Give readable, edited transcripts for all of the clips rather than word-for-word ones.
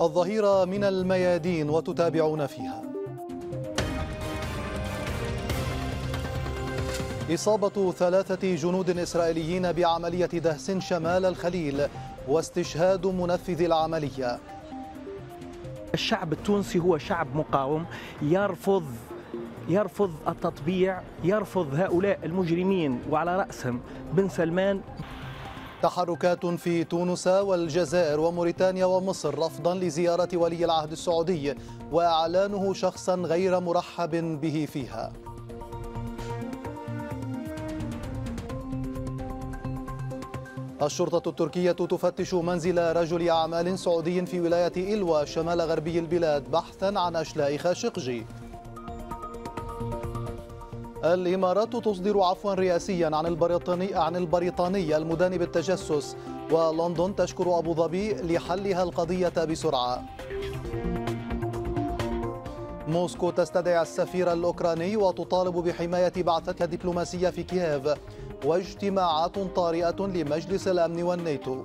الظهيرة من الميادين وتتابعون فيها. إصابة 3 جنود إسرائيليين بعملية دهس شمال الخليل واستشهاد منفذ العملية. الشعب التونسي هو شعب مقاوم، يرفض التطبيع، يرفض هؤلاء المجرمين وعلى رأسهم بن سلمان. تحركات في تونس والجزائر وموريتانيا ومصر رفضا لزيارة ولي العهد السعودي وإعلانه شخصا غير مرحب به فيها. الشرطة التركية تفتش منزل رجل أعمال سعودي في ولاية إلوى شمال غربي البلاد بحثا عن أشلاء خاشقجي. الإمارات تصدر عفوا رئاسيا عن البريطاني المدان بالتجسس، ولندن تشكر أبو ظبي لحلها القضية بسرعة. موسكو تستدعي السفير الأوكراني وتطالب بحماية بعثتها الدبلوماسية في كييف، واجتماعات طارئة لمجلس الأمن والناتو.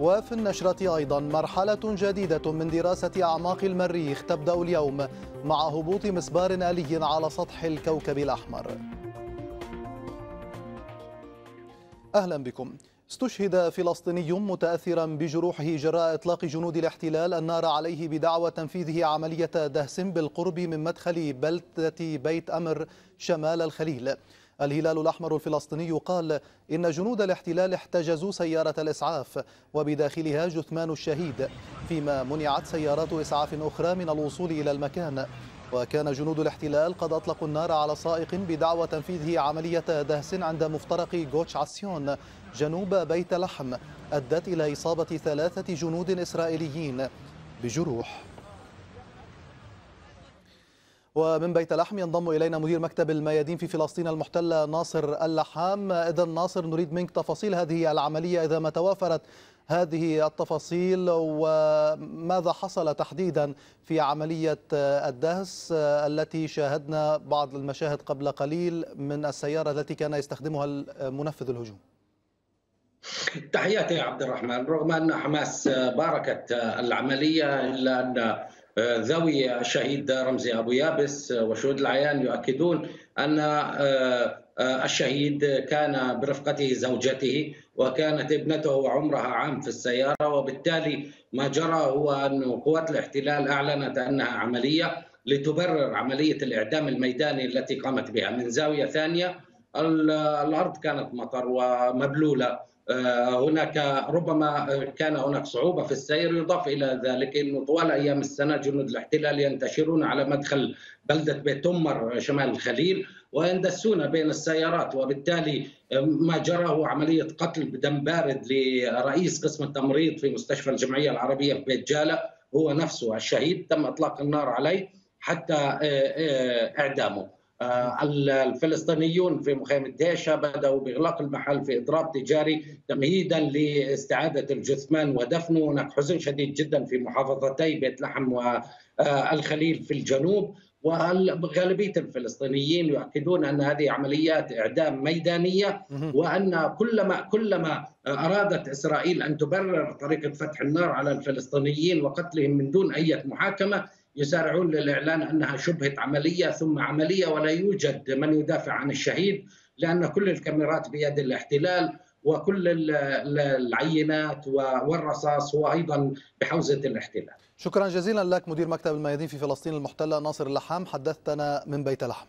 وفي النشرة أيضا مرحلة جديدة من دراسة أعماق المريخ تبدأ اليوم مع هبوط مسبار آلي على سطح الكوكب الأحمر. أهلا بكم. استشهد فلسطيني متأثرا بجروحه جراء إطلاق جنود الاحتلال النار عليه بدعوى تنفيذه عملية دهس بالقرب من مدخل بلدة بيت أمر شمال الخليل. الهلال الأحمر الفلسطيني قال إن جنود الاحتلال احتجزوا سيارة الإسعاف وبداخلها جثمان الشهيد، فيما منعت سيارات إسعاف أخرى من الوصول إلى المكان. وكان جنود الاحتلال قد أطلقوا النار على سائق بدعوى تنفيذه عملية دهس عند مفترق غوتش عسيون جنوب بيت لحم، أدت إلى إصابة 3 جنود إسرائيليين بجروح. ومن بيت لحم ينضم إلينا مدير مكتب الميادين في فلسطين المحتلة ناصر اللحام. إذن ناصر، نريد منك تفاصيل هذه العملية إذا ما توافرت هذه التفاصيل، وماذا حصل تحديدا في عملية الدهس التي شاهدنا بعض المشاهد قبل قليل من السيارة التي كان يستخدمها منفذ الهجوم. تحياتي يا عبد الرحمن. رغم أن حماس باركت العملية إلا أن ذوي الشهيد رمزي أبو يابس وشهود العيان يؤكدون أن الشهيد كان برفقته زوجته وكانت ابنته عمرها عام في السيارة، وبالتالي ما جرى هو أن قوات الاحتلال أعلنت أنها عملية لتبرر عملية الإعدام الميداني التي قامت بها. من زاوية ثانية الأرض كانت مطر ومبلولة، هناك ربما كان هناك صعوبة في السير. يضاف إلى ذلك أنه طوال أيام السنة جنود الاحتلال ينتشرون على مدخل بلدة بيت أمر شمال الخليل ويندسون بين السيارات، وبالتالي ما جرى هو عملية قتل بدم بارد لرئيس قسم التمريض في مستشفى الجمعية العربية في بيت جالة، هو نفسه الشهيد، تم إطلاق النار عليه حتى إعدامه. الفلسطينيون في مخيم دهشة بدأوا بإغلاق المحل في إضراب تجاري تمهيدا لاستعادة الجثمان ودفنه. هناك حزن شديد جدا في محافظتي بيت لحم والخليل في الجنوب، وغالبية الفلسطينيين يؤكدون أن هذه عمليات إعدام ميدانية، وأن كلما أرادت إسرائيل أن تبرر طريقة فتح النار على الفلسطينيين وقتلهم من دون أي محاكمة يسارعون للإعلان أنها شبهت عملية ثم عملية، ولا يوجد من يدافع عن الشهيد لأن كل الكاميرات بيد الاحتلال وكل العينات والرصاص هو أيضا بحوزة الاحتلال. شكرا جزيلا لك مدير مكتب الميادين في فلسطين المحتلة ناصر اللحام، حدثتنا من بيت لحم.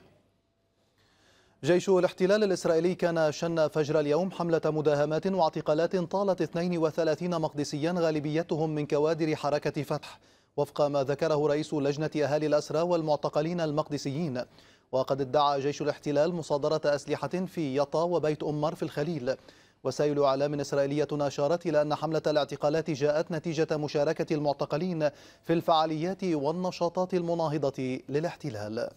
جيش الاحتلال الإسرائيلي كان شن فجر اليوم حملة مداهمات واعتقالات طالت 32 مقدسيا غالبيتهم من كوادر حركة فتح، وفق ما ذكره رئيس لجنة أهالي الأسرى والمعتقلين المقدسيين. وقد ادعى جيش الاحتلال مصادرة أسلحة في يطا وبيت أمر في الخليل. وسائل إعلام إسرائيلية أشارت إلى أن حملة الاعتقالات جاءت نتيجة مشاركة المعتقلين في الفعاليات والنشاطات المناهضة للاحتلال.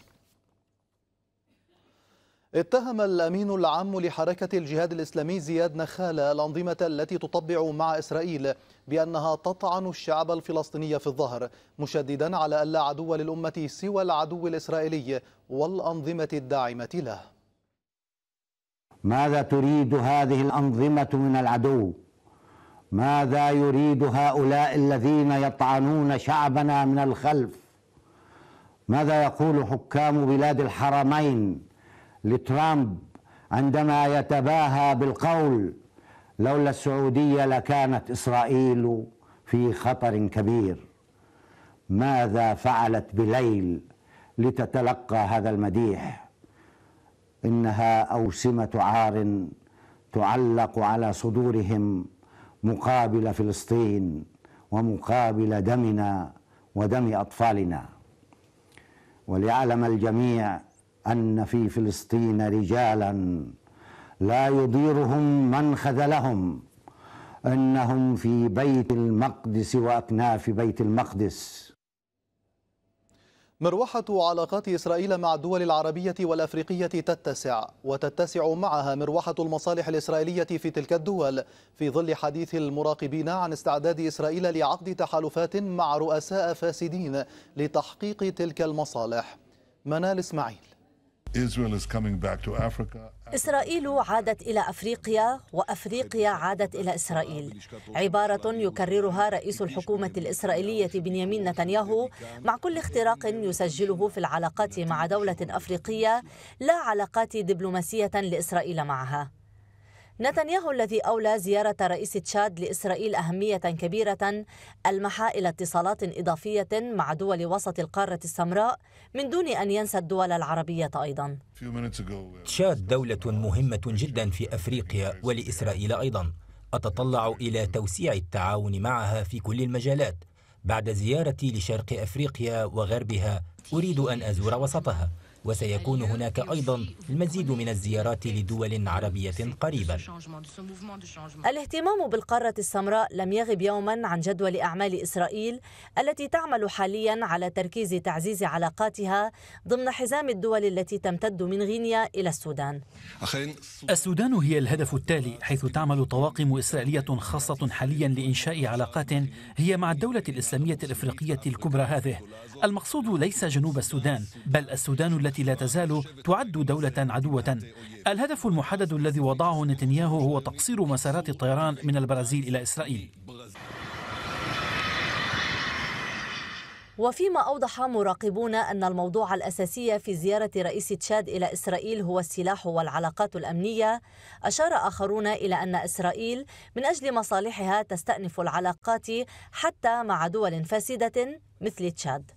اتهم الأمين العام لحركة الجهاد الإسلامي زياد نخالة الأنظمة التي تطبع مع إسرائيل بأنها تطعن الشعب الفلسطيني في الظهر، مشددا على ألا عدو للأمة سوى العدو الإسرائيلي والأنظمة الداعمة له. ماذا تريد هذه الأنظمة من العدو؟ ماذا يريد هؤلاء الذين يطعنون شعبنا من الخلف؟ ماذا يقول حكام بلاد الحرمين لترامب عندما يتباهى بالقول لولا السعودية لكانت إسرائيل في خطر كبير؟ ماذا فعلت بليل لتتلقى هذا المديح؟ إنها أوسمة عار تعلق على صدورهم مقابل فلسطين ومقابل دمنا ودم أطفالنا. وليعلم الجميع أن في فلسطين رجالا لا يضيرهم من خذلهم، إنهم في بيت المقدس وأكناف بيت المقدس. مروحة علاقات إسرائيل مع الدول العربية والأفريقية تتسع، وتتسع معها مروحة المصالح الإسرائيلية في تلك الدول، في ظل حديث المراقبين عن استعداد إسرائيل لعقد تحالفات مع رؤساء فاسدين لتحقيق تلك المصالح. منال إسماعيل. إسرائيل عادت إلى أفريقيا وأفريقيا عادت إلى إسرائيل، عبارة يكررها رئيس الحكومة الإسرائيلية بنيامين نتنياهو مع كل اختراق يسجله في العلاقات مع دولة أفريقية لا علاقات دبلوماسية لإسرائيل معها. نتنياهو الذي أولى زيارة رئيس تشاد لإسرائيل أهمية كبيرة المحى إلى اتصالات إضافية مع دول وسط القارة السمراء من دون أن ينسى الدول العربية أيضا. تشاد دولة مهمة جدا في أفريقيا ولإسرائيل أيضا. أتطلع إلى توسيع التعاون معها في كل المجالات. بعد زيارتي لشرق أفريقيا وغربها أريد أن أزور وسطها، وسيكون هناك أيضا المزيد من الزيارات لدول عربية قريبا. الاهتمام بالقارة السمراء لم يغب يوما عن جدول أعمال إسرائيل التي تعمل حاليا على تركيز تعزيز علاقاتها ضمن حزام الدول التي تمتد من غينيا إلى السودان. السودان هي الهدف التالي، حيث تعمل طواقم إسرائيلية خاصة حاليا لإنشاء علاقات هي مع الدولة الإسلامية الإفريقية الكبرى هذه. المقصود ليس جنوب السودان، بل السودان التي لا تزال تعد دولة عدوة. الهدف المحدد الذي وضعه نتنياهو هو تقصير مسارات الطيران من البرازيل إلى إسرائيل. وفيما أوضح مراقبون أن الموضوع الأساسي في زيارة رئيس تشاد إلى إسرائيل هو السلاح والعلاقات الأمنية، أشار آخرون إلى أن إسرائيل من أجل مصالحها تستأنف العلاقات حتى مع دول فاسدة مثل تشاد.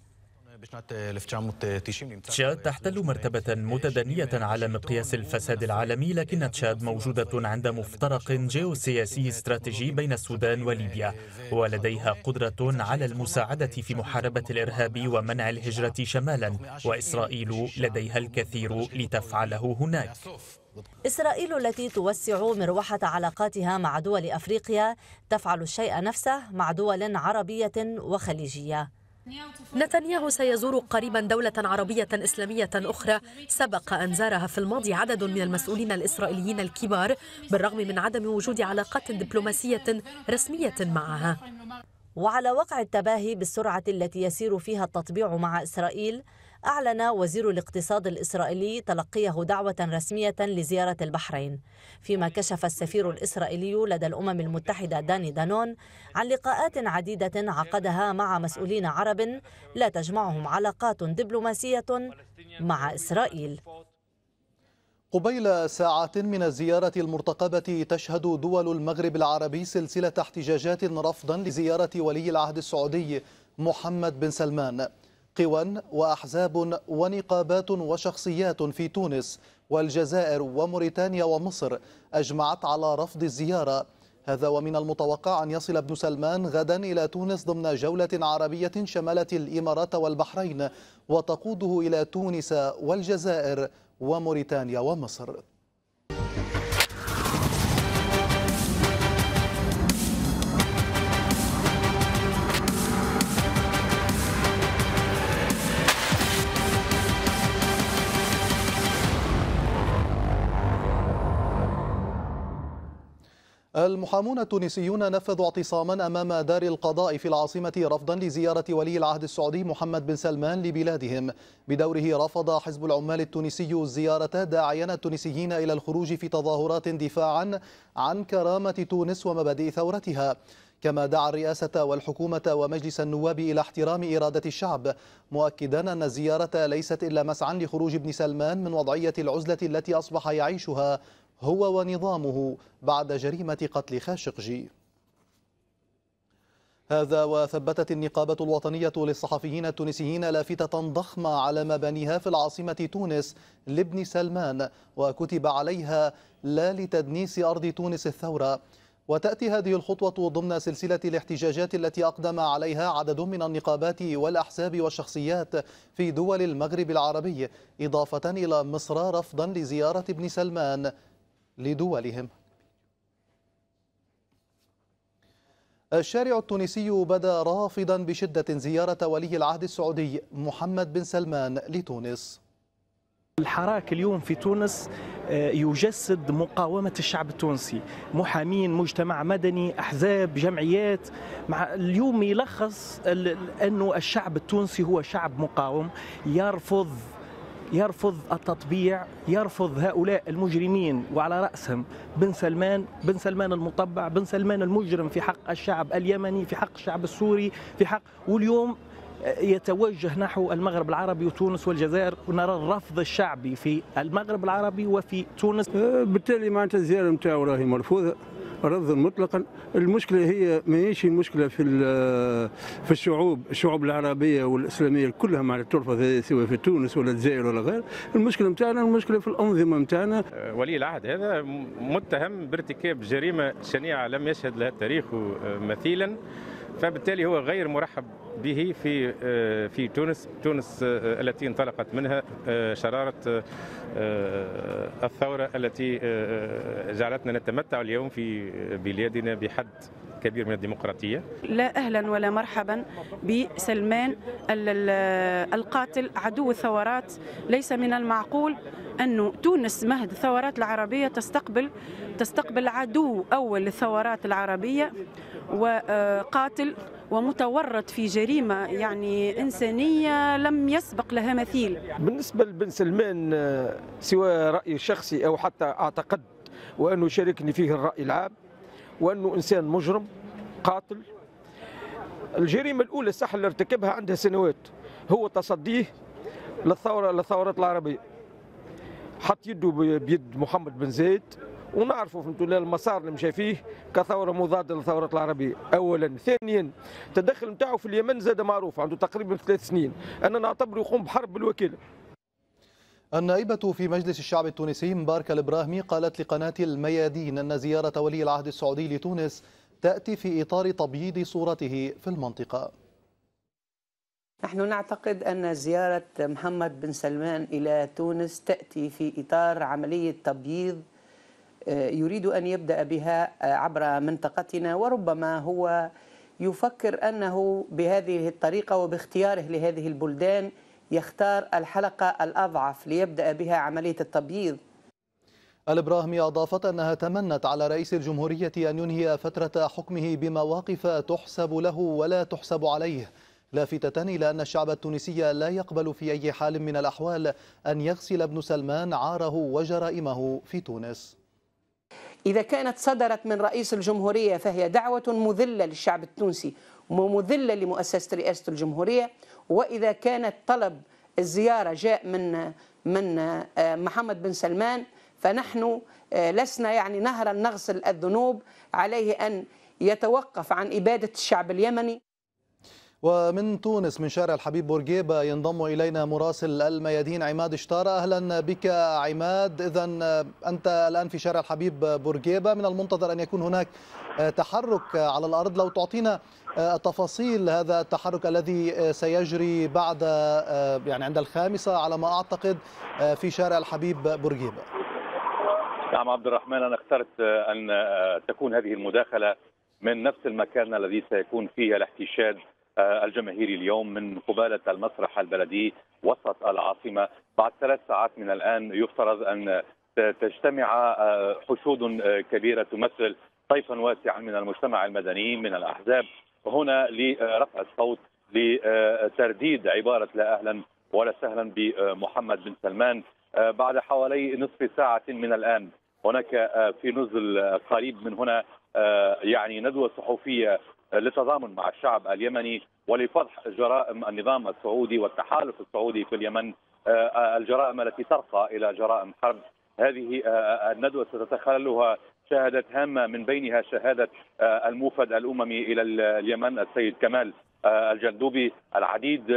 تشاد تحتل مرتبة متدنية على مقياس الفساد العالمي، لكن تشاد موجودة عند مفترق جيوسياسي استراتيجي بين السودان وليبيا، ولديها قدرة على المساعدة في محاربة الإرهاب ومنع الهجرة شمالا، وإسرائيل لديها الكثير لتفعله هناك. إسرائيل التي توسع مروحة علاقاتها مع دول أفريقيا تفعل الشيء نفسه مع دول عربية وخليجية. نتنياهو سيزور قريبا دولة عربية إسلامية أخرى سبق أن زارها في الماضي عدد من المسؤولين الإسرائيليين الكبار، بالرغم من عدم وجود علاقات دبلوماسية رسمية معها. وعلى وقع التباهي بالسرعة التي يسير فيها التطبيع مع إسرائيل، أعلن وزير الاقتصاد الإسرائيلي تلقيه دعوة رسمية لزيارة البحرين، فيما كشف السفير الإسرائيلي لدى الأمم المتحدة داني دانون عن لقاءات عديدة عقدها مع مسؤولين عرب لا تجمعهم علاقات دبلوماسية مع إسرائيل. قبيل ساعات من الزيارة المرتقبة تشهد دول المغرب العربي سلسلة احتجاجات رفضا لزيارة ولي العهد السعودي محمد بن سلمان. قوى وأحزاب ونقابات وشخصيات في تونس والجزائر وموريتانيا ومصر أجمعت على رفض الزيارة. هذا ومن المتوقع أن يصل ابن سلمان غدا إلى تونس ضمن جولة عربية شملت الإمارات والبحرين، وتقوده إلى تونس والجزائر وموريتانيا ومصر. المحامون التونسيون نفذوا اعتصاما أمام دار القضاء في العاصمة رفضا لزيارة ولي العهد السعودي محمد بن سلمان لبلادهم. بدوره رفض حزب العمال التونسي الزيارة، داعيا التونسيين إلى الخروج في تظاهرات دفاعا عن كرامة تونس ومبادئ ثورتها. كما دعا الرئاسة والحكومة ومجلس النواب إلى احترام إرادة الشعب، مؤكدا أن الزيارة ليست إلا مسعى لخروج ابن سلمان من وضعية العزلة التي أصبح يعيشها هو ونظامه بعد جريمة قتل خاشقجي. هذا وثبتت النقابة الوطنية للصحفيين التونسيين لافتة ضخمة على مبانيها في العاصمة تونس لابن سلمان، وكتب عليها لا لتدنيس أرض تونس الثورة. وتأتي هذه الخطوة ضمن سلسلة الاحتجاجات التي أقدم عليها عدد من النقابات والأحزاب والشخصيات في دول المغرب العربي، إضافة إلى مصر رفضا لزيارة ابن سلمان لدولهم. الشارع التونسي بدا رافضا بشدة زيارة ولي العهد السعودي محمد بن سلمان لتونس. الحراك اليوم في تونس يجسد مقاومة الشعب التونسي، محامين، مجتمع مدني، أحزاب، جمعيات، مع اليوم يلخص أنه الشعب التونسي هو شعب مقاوم، يرفض التطبيع، يرفض هؤلاء المجرمين وعلى رأسهم بن سلمان المطبع، بن سلمان المجرم في حق الشعب اليمني، في حق الشعب السوري، في حق، واليوم يتوجه نحو المغرب العربي وتونس والجزائر، ونرى الرفض الشعبي في المغرب العربي وفي تونس. بالتالي معناتها الزياره نتاعو راهي مرفوضه رفضا مطلقا. المشكله هي ماهيش مشكله في الشعوب العربيه والاسلاميه كلها معناتها ترفض، سواء في تونس ولا الجزائر ولا غير. المشكله نتاعنا المشكله في الانظمه نتاعنا. ولي العهد هذا متهم بارتكاب جريمه شنيعه لم يشهد لها التاريخ مثيلا، فبالتالي هو غير مرحب به في تونس التي انطلقت منها شرارة الثورة التي جعلتنا نتمتع اليوم في بلادنا بحد كبير من الديمقراطية. لا أهلا ولا مرحبا بسلمان القاتل عدو الثورات. ليس من المعقول أن تونس مهد الثورات العربية تستقبل عدو أول للثورات العربية وقاتل ومتورط في جريمة يعني إنسانية لم يسبق لها مثيل. بالنسبة لبن سلمان سواء رأي شخصي أو حتى أعتقد وأنه شاركني فيه الرأي العام، وأنه إنسان مجرم قاتل. الجريمة الأولى صح اللي ارتكبها عندها سنوات، هو تصديه للثورات العربية، حط يده بيد محمد بن زايد، ونعرفوا فهمتوا المسار اللي مشى فيه كثوره مضاده للثورات العربيه اولا. ثانيا التدخل نتاعو في اليمن زاد معروف، عنده تقريبا 3 سنين، انا نعتبره يقوم بحرب بالوكيله. النائبة في مجلس الشعب التونسي مباركة الابراهيمي قالت لقناة الميادين ان زيارة ولي العهد السعودي لتونس تاتي في اطار تبييض صورته في المنطقة. نحن نعتقد أن زيارة محمد بن سلمان إلى تونس تأتي في إطار عملية تبييض يريد أن يبدأ بها عبر منطقتنا، وربما هو يفكر أنه بهذه الطريقة وباختياره لهذه البلدان يختار الحلقة الأضعف ليبدأ بها عملية التبييض. الابراهيمي أضافت أنها تمنت على رئيس الجمهورية أن ينهي فترة حكمه بمواقف تحسب له ولا تحسب عليه، لافتة إلى أن الشعب التونسي لا يقبل في أي حال من الأحوال أن يغسل ابن سلمان عاره وجرائمه في تونس. إذا كانت صدرت من رئيس الجمهورية فهي دعوة مذلة للشعب التونسي ومذلة لمؤسسة رئاسة الجمهورية، وإذا كانت طلب الزيارة جاء من محمد بن سلمان فنحن لسنا يعني نهرا نغسل الذنوب، عليه أن يتوقف عن إبادة الشعب اليمني. ومن تونس من شارع الحبيب بورقيبة ينضم إلينا مراسل الميادين عماد شتارة. أهلا بك عماد. إذن أنت الآن في شارع الحبيب بورقيبة، من المنتظر أن يكون هناك تحرك على الأرض. لو تعطينا تفاصيل هذا التحرك الذي سيجري بعد يعني عند 5 على ما أعتقد في شارع الحبيب بورقيبة. نعم عبد الرحمن، أنا اخترت أن تكون هذه المداخلة من نفس المكان الذي سيكون فيه الاحتجاج الجماهيري اليوم من قبالة المسرح البلدي وسط العاصمة. بعد 3 ساعات من الآن يفترض أن تجتمع حشود كبيرة تمثل طيفا واسعا من المجتمع المدني من الأحزاب هنا لرفع الصوت لترديد عبارة لا أهلا ولا سهلا بمحمد بن سلمان. بعد حوالي نصف ساعة من الآن هناك في نزل قريب من هنا يعني ندوة صحفية للتضامن مع الشعب اليمني ولفضح جرائم النظام السعودي والتحالف السعودي في اليمن، الجرائم التي ترقى إلى جرائم حرب. هذه الندوة ستتخللها شهادات هامة من بينها شهادة الموفد الأممي إلى اليمن السيد كمال الجندوبي، العديد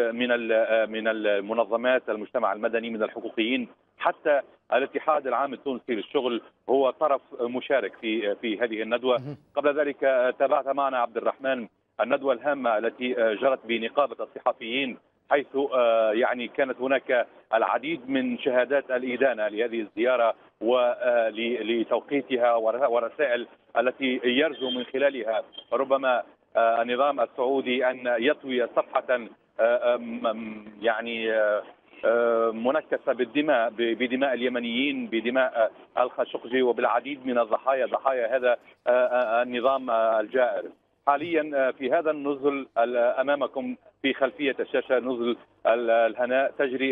من المنظمات المجتمع المدني من الحقوقيين، حتى الاتحاد العام التونسي للشغل هو طرف مشارك في هذه الندوة. قبل ذلك تابعت معنا عبد الرحمن الندوة الهامة التي جرت بنقابة الصحفيين، حيث يعني كانت هناك العديد من شهادات الإدانة لهذه الزيارة ولتوقيتها ورسائل التي يرجو من خلالها ربما النظام السعودي أن يطوي صفحة يعني منكسة بالدماء، بدماء اليمنيين، بدماء الخاشقجي وبالعديد من الضحايا، ضحايا هذا النظام الجائر. حاليا في هذا النزل أمامكم في خلفية الشاشة نزل الهناء تجري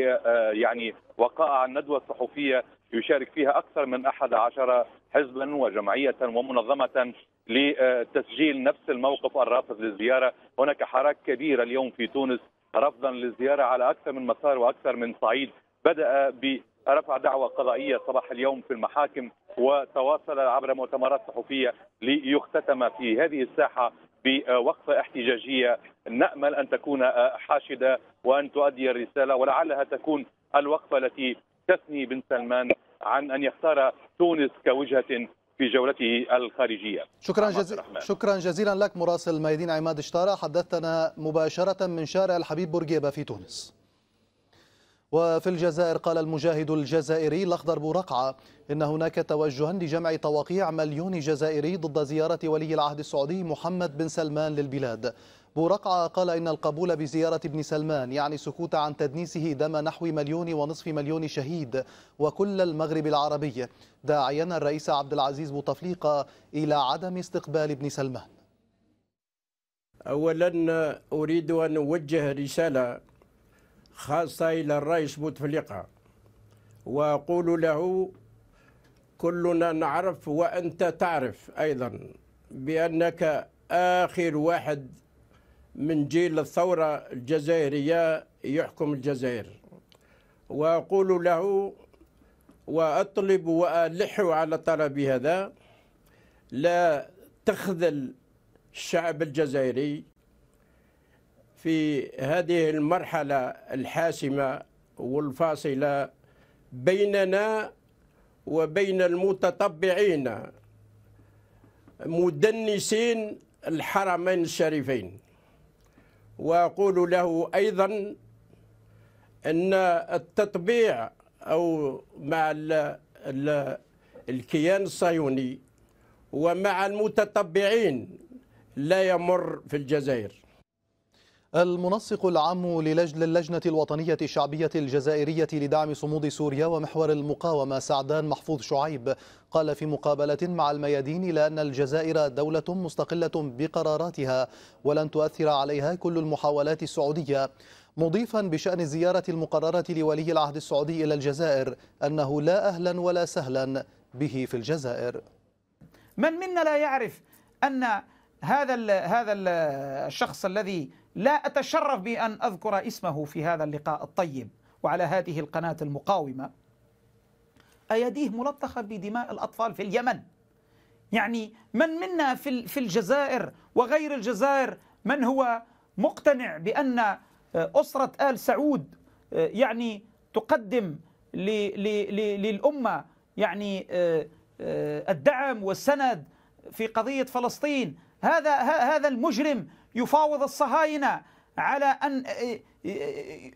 يعني وقائع الندوة الصحفية يشارك فيها أكثر من 11 حزبا وجمعية ومنظمة لتسجيل نفس الموقف الرافض للزيارة. هناك حراك كبير اليوم في تونس رفضا للزيارة على أكثر من مسار وأكثر من صعيد، بدأ برفع دعوى قضائية صباح اليوم في المحاكم وتواصل عبر مؤتمرات صحفية ليختتم في هذه الساحة بوقفة احتجاجية نأمل أن تكون حاشدة وأن تؤدي الرسالة، ولعلها تكون الوقفة التي تثني بن سلمان عن أن يختار تونس كوجهة في جولته الخارجية. شكرا جزيلا لك مراسل ميادين عماد شتارة، حدثتنا مباشرة من شارع الحبيب بورقيبة في تونس. وفي الجزائر قال المجاهد الجزائري الأخضر بورقعة إن هناك توجها لجمع توقيع 1,000,000 جزائري ضد زيارة ولي العهد السعودي محمد بن سلمان للبلاد. بورقعة قال إن القبول بزيارة ابن سلمان يعني السكوت عن تدنيسه دم نحو 1.5 مليون شهيد وكل المغرب العربي، داعيا الرئيس عبد العزيز بوتفليقة إلى عدم استقبال ابن سلمان. أولا أريد أن أوجه رسالة خاصة إلى الرئيس بوتفليقة وأقول له كلنا نعرف وأنت تعرف أيضا بأنك آخر واحد من جيل الثورة الجزائرية يحكم الجزائر، وأقول له وأطلب وألح على طلب هذا لا تخذل الشعب الجزائري في هذه المرحلة الحاسمة والفاصلة بيننا وبين المتطبعين مدنسين الحرمين الشريفين. وأقول له أيضا أن التطبيع أو مع الكيان الصهيوني ومع المتطبعين لا يمر في الجزائر. المنسق العام للجنة الوطنية الشعبية الجزائرية لدعم صمود سوريا ومحور المقاومة سعدان محفوظ شعيب قال في مقابلة مع الميادين إلى أن الجزائر دولة مستقلة بقراراتها ولن تؤثر عليها كل المحاولات السعودية، مضيفا بشأن الزيارة المقررة لولي العهد السعودي إلى الجزائر أنه لا أهلا ولا سهلا به في الجزائر. من منا لا يعرف أن هذا الشخص الذي لا أتشرف بأن أذكر اسمه في هذا اللقاء الطيب وعلى هذه القناة المقاومة أيديه ملطخة بدماء الأطفال في اليمن. يعني من منا في الجزائر وغير الجزائر من هو مقتنع بأن أسرة آل سعود يعني تقدم للأمة يعني الدعم والسند في قضية فلسطين؟ هذا المجرم يفاوض الصهاينة على أن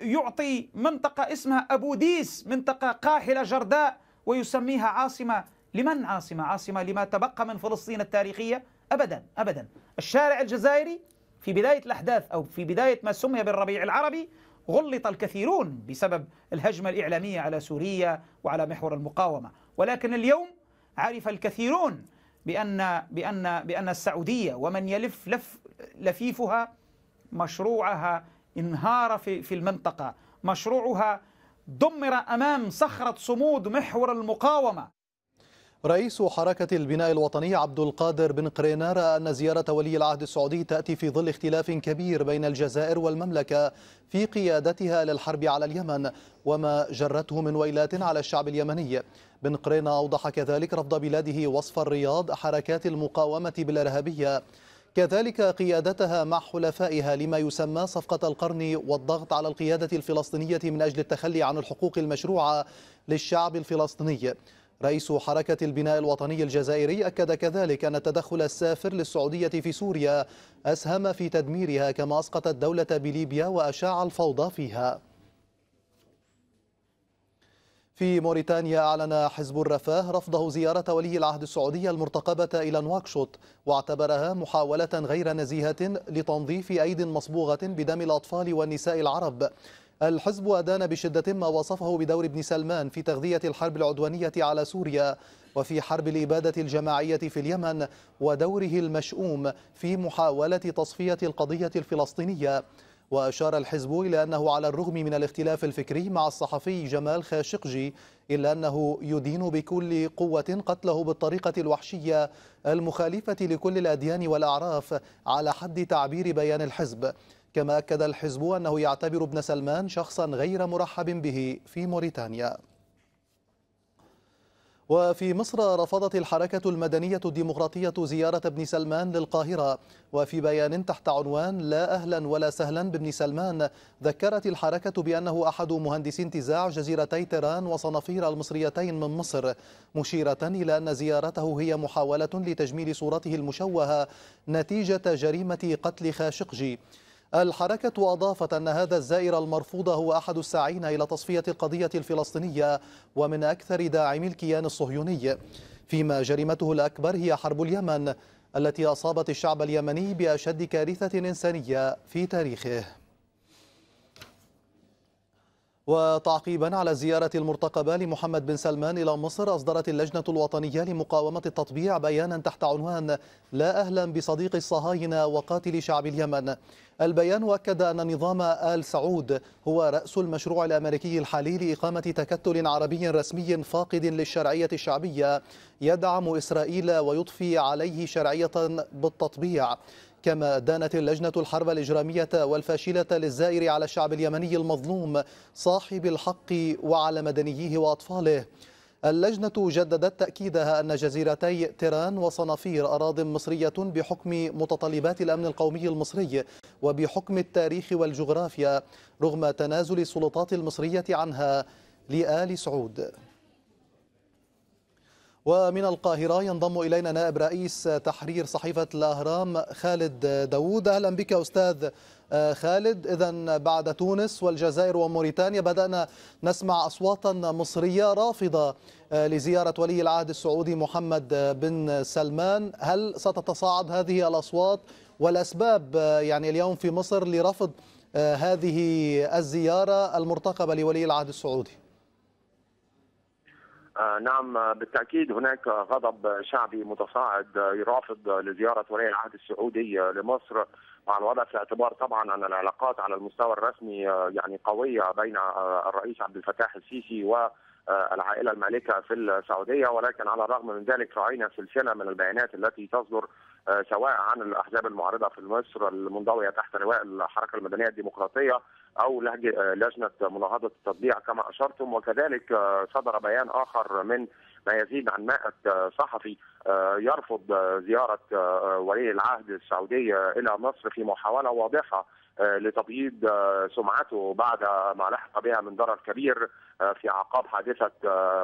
يعطي منطقة اسمها أبوديس، منطقة قاحلة جرداء، ويسميها عاصمة. لمن عاصمة؟ عاصمة لما تبقى من فلسطين التاريخية؟ أبدا أبدا. الشارع الجزائري في بداية الأحداث أو في بداية ما سمي بالربيع العربي غلط الكثيرون بسبب الهجمة الإعلامية على سوريا وعلى محور المقاومة، ولكن اليوم عرف الكثيرون بأن السعودية ومن يلف لفيفها مشروعها انهار في المنطقة، مشروعها دمر أمام صخرة صمود محور المقاومة. رئيس حركة البناء الوطني عبد القادر بن قرينة رأى أن زيارة ولي العهد السعودي تأتي في ظل اختلاف كبير بين الجزائر والمملكة في قيادتها للحرب على اليمن وما جرته من ويلات على الشعب اليمني. بن قرينة أوضح كذلك رفض بلاده وصف الرياض حركات المقاومة بالإرهابية، كذلك قيادتها مع حلفائها لما يسمى صفقة القرن والضغط على القيادة الفلسطينية من أجل التخلي عن الحقوق المشروعة للشعب الفلسطيني. رئيس حركة البناء الوطني الجزائري أكد كذلك أن التدخل السافر للسعودية في سوريا أسهم في تدميرها كما أسقط الدولة بليبيا وأشاع الفوضى فيها. في موريتانيا أعلن حزب الرفاه رفضه زيارة ولي العهد السعودي المرتقبة إلى نواكشوط واعتبرها محاولة غير نزيهة لتنظيف أيد مصبوغة بدم الأطفال والنساء العرب. الحزب أدان بشدة ما وصفه بدور ابن سلمان في تغذية الحرب العدوانية على سوريا وفي حرب الإبادة الجماعية في اليمن ودوره المشؤوم في محاولة تصفية القضية الفلسطينية. وأشار الحزب إلى أنه على الرغم من الاختلاف الفكري مع الصحفي جمال خاشقجي إلا أنه يدين بكل قوة قتله بالطريقة الوحشية المخالفة لكل الأديان والأعراف على حد تعبير بيان الحزب. كما أكد الحزب أنه يعتبر ابن سلمان شخصا غير مرحب به في موريتانيا. وفي مصر رفضت الحركة المدنية الديمقراطية زيارة ابن سلمان للقاهرة، وفي بيان تحت عنوان لا أهلا ولا سهلا بابن سلمان ذكرت الحركة بأنه أحد مهندسي انتزاع جزيرتي طيران وصنافير المصريتين من مصر، مشيرة إلى أن زيارته هي محاولة لتجميل صورته المشوهة نتيجة جريمة قتل خاشقجي. الحركة أضافت أن هذا الزائر المرفوض هو أحد الساعين إلى تصفية القضية الفلسطينية ومن أكثر داعمي الكيان الصهيوني، فيما جريمته الأكبر هي حرب اليمن التي أصابت الشعب اليمني بأشد كارثة إنسانية في تاريخه. وتعقيبا على الزيارة المرتقبة لمحمد بن سلمان إلى مصر أصدرت اللجنة الوطنية لمقاومة التطبيع بيانا تحت عنوان لا أهلا بصديق الصهاينة وقاتل شعب اليمن. البيان أكد أن نظام آل سعود هو رأس المشروع الأمريكي الحالي لإقامة تكتل عربي رسمي فاقد للشرعية الشعبية يدعم إسرائيل ويضفي عليه شرعية بالتطبيع. كما دانت اللجنة الحرب الإجرامية والفاشلة للزائر على الشعب اليمني المظلوم صاحب الحق وعلى مدنييه وأطفاله. اللجنة جددت تأكيدها أن جزيرتي تيران وصنافير أراضٍ مصرية بحكم متطلبات الأمن القومي المصري وبحكم التاريخ والجغرافيا رغم تنازل السلطات المصرية عنها لآل سعود. ومن القاهرة ينضم إلينا نائب رئيس تحرير صحيفة الأهرام خالد داود. أهلا بك أستاذ خالد. إذن بعد تونس والجزائر وموريتانيا بدأنا نسمع أصواتا مصرية رافضة لزيارة ولي العهد السعودي محمد بن سلمان. هل ستتصاعد هذه الأصوات والأسباب يعني اليوم في مصر لرفض هذه الزيارة المرتقبة لولي العهد السعودي؟ نعم بالتأكيد هناك غضب شعبي متصاعد يرافض لزيارة ولي العهد السعودي لمصر، مع الوضع في اعتبار طبعا أن العلاقات على المستوى الرسمي يعني قوية بين الرئيس عبد الفتاح السيسي والعائلة المالكة في السعودية، ولكن على الرغم من ذلك رأينا سلسلة من البيانات التي تصدر سواء عن الأحزاب المعارضة في مصر المنضوية تحت لواء الحركة المدنية الديمقراطية أو لجنة مناهضة التطبيع كما أشرتم، وكذلك صدر بيان آخر من ما يزيد عن 100 صحفي يرفض زيارة ولي العهد السعودي إلى مصر في محاولة واضحة لتبييض سمعته بعد ما لحق بها من ضرر كبير في أعقاب حادثة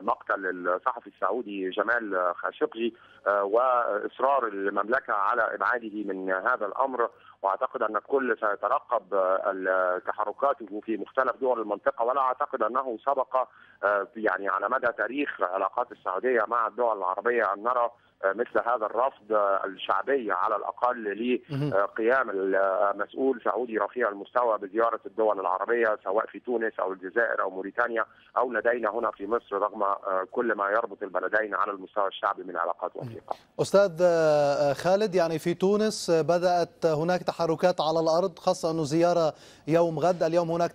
مقتل الصحفي السعودي جمال خاشقجي وإصرار المملكة على إبعاده من هذا الأمر. واعتقد ان الكل سيترقب تحركاته في مختلف دول المنطقه، ولا اعتقد انه سبق يعني على مدى تاريخ علاقات السعوديه مع الدول العربيه ان نرى مثل هذا الرفض الشعبي على الأقل لقيام المسؤول سعودي رفيع المستوى بزيارة الدول العربية سواء في تونس أو الجزائر أو موريتانيا أو لدينا هنا في مصر رغم كل ما يربط البلدين على المستوى الشعبي من علاقات وثيقة. أستاذ خالد، يعني في تونس بدأت هناك تحركات على الأرض، خاصة أنه زيارة يوم غد، اليوم هناك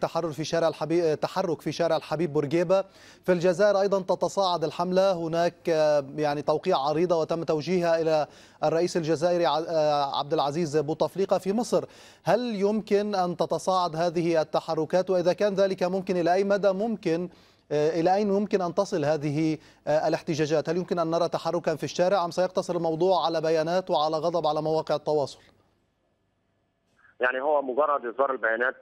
تحرك في شارع الحبيب بورقيبة. في الجزائر أيضا تتصاعد الحملة، هناك يعني توقيع عريضة وتم توجيهها إلى الرئيس الجزائري عبد العزيز بوتفليقة. في مصر هل يمكن أن تتصاعد هذه التحركات؟ وإذا كان ذلك ممكن، إلى أين ممكن أن تصل هذه الاحتجاجات؟ هل يمكن أن نرى تحركا في الشارع أم سيقتصر الموضوع على بيانات وعلى غضب على مواقع التواصل؟ يعني هو مجرد إصدار البيانات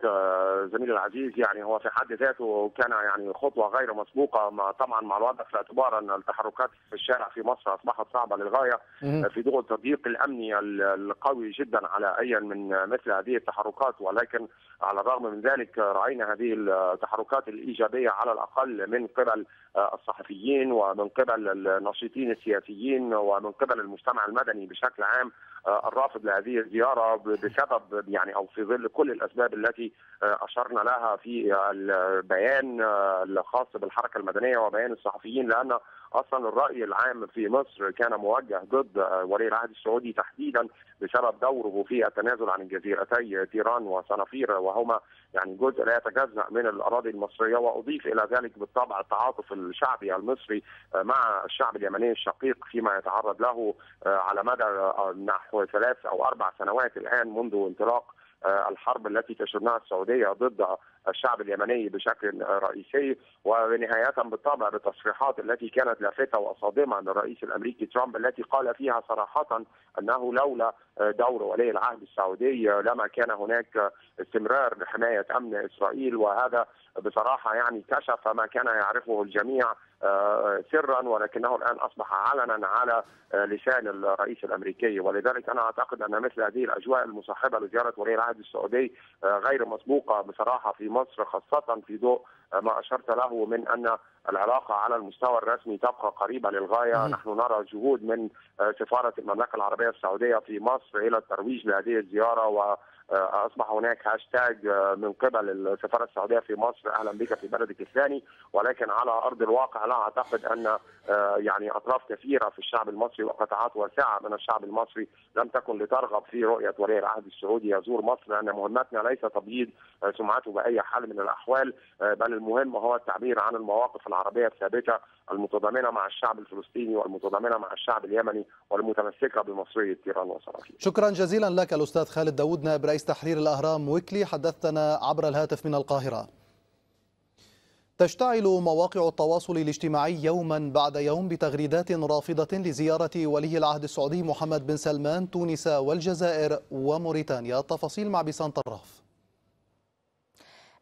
زميل العزيز يعني هو في حد ذاته كان يعني خطوة غير مسبوقة، طبعا مع الوضع في اعتبار أن التحركات في الشارع في مصر أصبحت صعبة للغاية في ضوء التضييق الأمني القوي جدا على أي من مثل هذه التحركات، ولكن على الرغم من ذلك رأينا هذه التحركات الإيجابية على الأقل من قبل الصحفيين ومن قبل الناشطين السياسيين ومن قبل المجتمع المدني بشكل عام الرافض لهذه الزيارة بسبب يعني أو في ظل كل الأسباب التي أشرنا لها في البيان الخاص بالحركة المدنية وبيان الصحفيين، لأن أصلا الرأي العام في مصر كان موجه ضد ولي العهد السعودي تحديدا بسبب دوره في التنازل عن الجزيرتي تيران وصنافير، وهما يعني جزء لا يتجزأ من الأراضي المصرية. وأضيف إلى ذلك بالطبع التعاطف الشعبي المصري مع الشعب اليمني الشقيق فيما يتعرض له على مدى نحو 3 أو 4 سنوات الآن منذ انطلاق الحرب التي تشنها السعودية ضد الشعب اليمني بشكل رئيسي. ونهاية بالطبع بالتصريحات التي كانت لافتة وصادمة للرئيس الأمريكي ترامب التي قال فيها صراحة أنه لولا دور ولي العهد السعودي لما كان هناك استمرار لحماية أمن إسرائيل. وهذا بصراحة يعني كشف ما كان يعرفه الجميع سرا ولكنه الآن أصبح علنا على لسان الرئيس الأمريكي. ولذلك أنا أعتقد أن مثل هذه الأجواء المصاحبة لزيارة ولي العهد السعودي غير مسبوقة بصراحة في مصر، خاصة في ضوء ما أشرت له من أن العلاقة على المستوى الرسمي تبقى قريبة للغاية. نحن نرى جهود من سفارة المملكة العربية السعودية في مصر إلى الترويج لهذه الزيارة، وأصبح هناك هاشتاج من قبل السفارة السعودية في مصر أهلا بك في بلدك الثاني. ولكن على أرض الواقع لا أعتقد أن يعني أطراف كثيرة في الشعب المصري وقطاعات واسعة من الشعب المصري لم تكن لترغب في رؤية ولي العهد السعودي يزور مصر، لأن مهمتنا ليس تبييض سمعته بأي حال من الأحوال، بل المهم هو التعبير عن المواقف العربية الثابتة المتضامنة مع الشعب الفلسطيني والمتضامنة مع الشعب اليمني والمتمسكة بمصرية تيران وصنافير. شكرا جزيلا لك الأستاذ خالد داود نائب رئيس تحرير الأهرام ويكلي، حدثتنا عبر الهاتف من القاهرة. تشتعل مواقع التواصل الاجتماعي يوما بعد يوم بتغريدات رافضة لزيارة ولي العهد السعودي محمد بن سلمان تونس والجزائر وموريتانيا. التفاصيل مع بيسان طراف.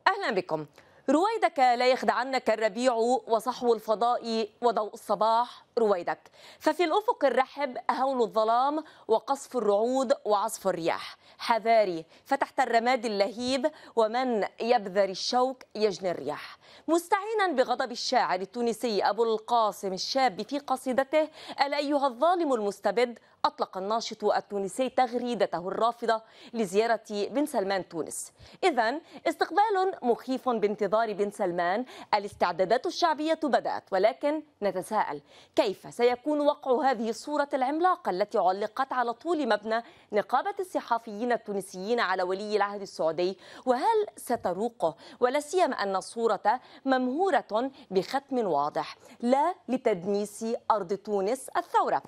أهلا بكم. رويدك لا يخدعنك الربيع وصحو الفضاء وضوء الصباح رويدك، ففي الأفق الرحب هول الظلام وقصف الرعود وعصف الرياح. حذاري فتحت الرماد اللهيب، ومن يبذر الشوك يجني الرياح. مستعينا بغضب الشاعر التونسي أبو القاسم الشاب في قصيدته ألا أيها الظالم المستبد، أطلق الناشط التونسي تغريدته الرافضة لزيارة بن سلمان تونس. إذن استقبال مخيف بانتظار بن سلمان، الاستعدادات الشعبية بدأت، ولكن نتساءل كيف سيكون وقع هذه الصورة العملاقة التي علقت على طول مبنى نقابة الصحفيين التونسيين على ولي العهد السعودي، وهل ستروقه؟ ولا سيما أن الصورة ممهورة بختم واضح لا لتدنيس أرض تونس الثورة.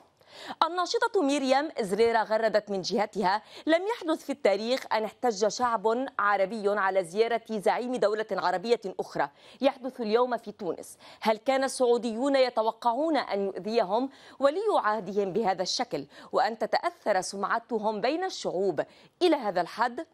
الناشطة مريم زريرة غردت من جهتها لم يحدث في التاريخ أن احتج شعب عربي على زيارة زعيم دولة عربية أخرى. يحدث اليوم في تونس. هل كان السعوديون يتوقعون أن يؤذيهم ولي عهدهم بهذا الشكل وأن تتأثر سمعتهم بين الشعوب إلى هذا الحد؟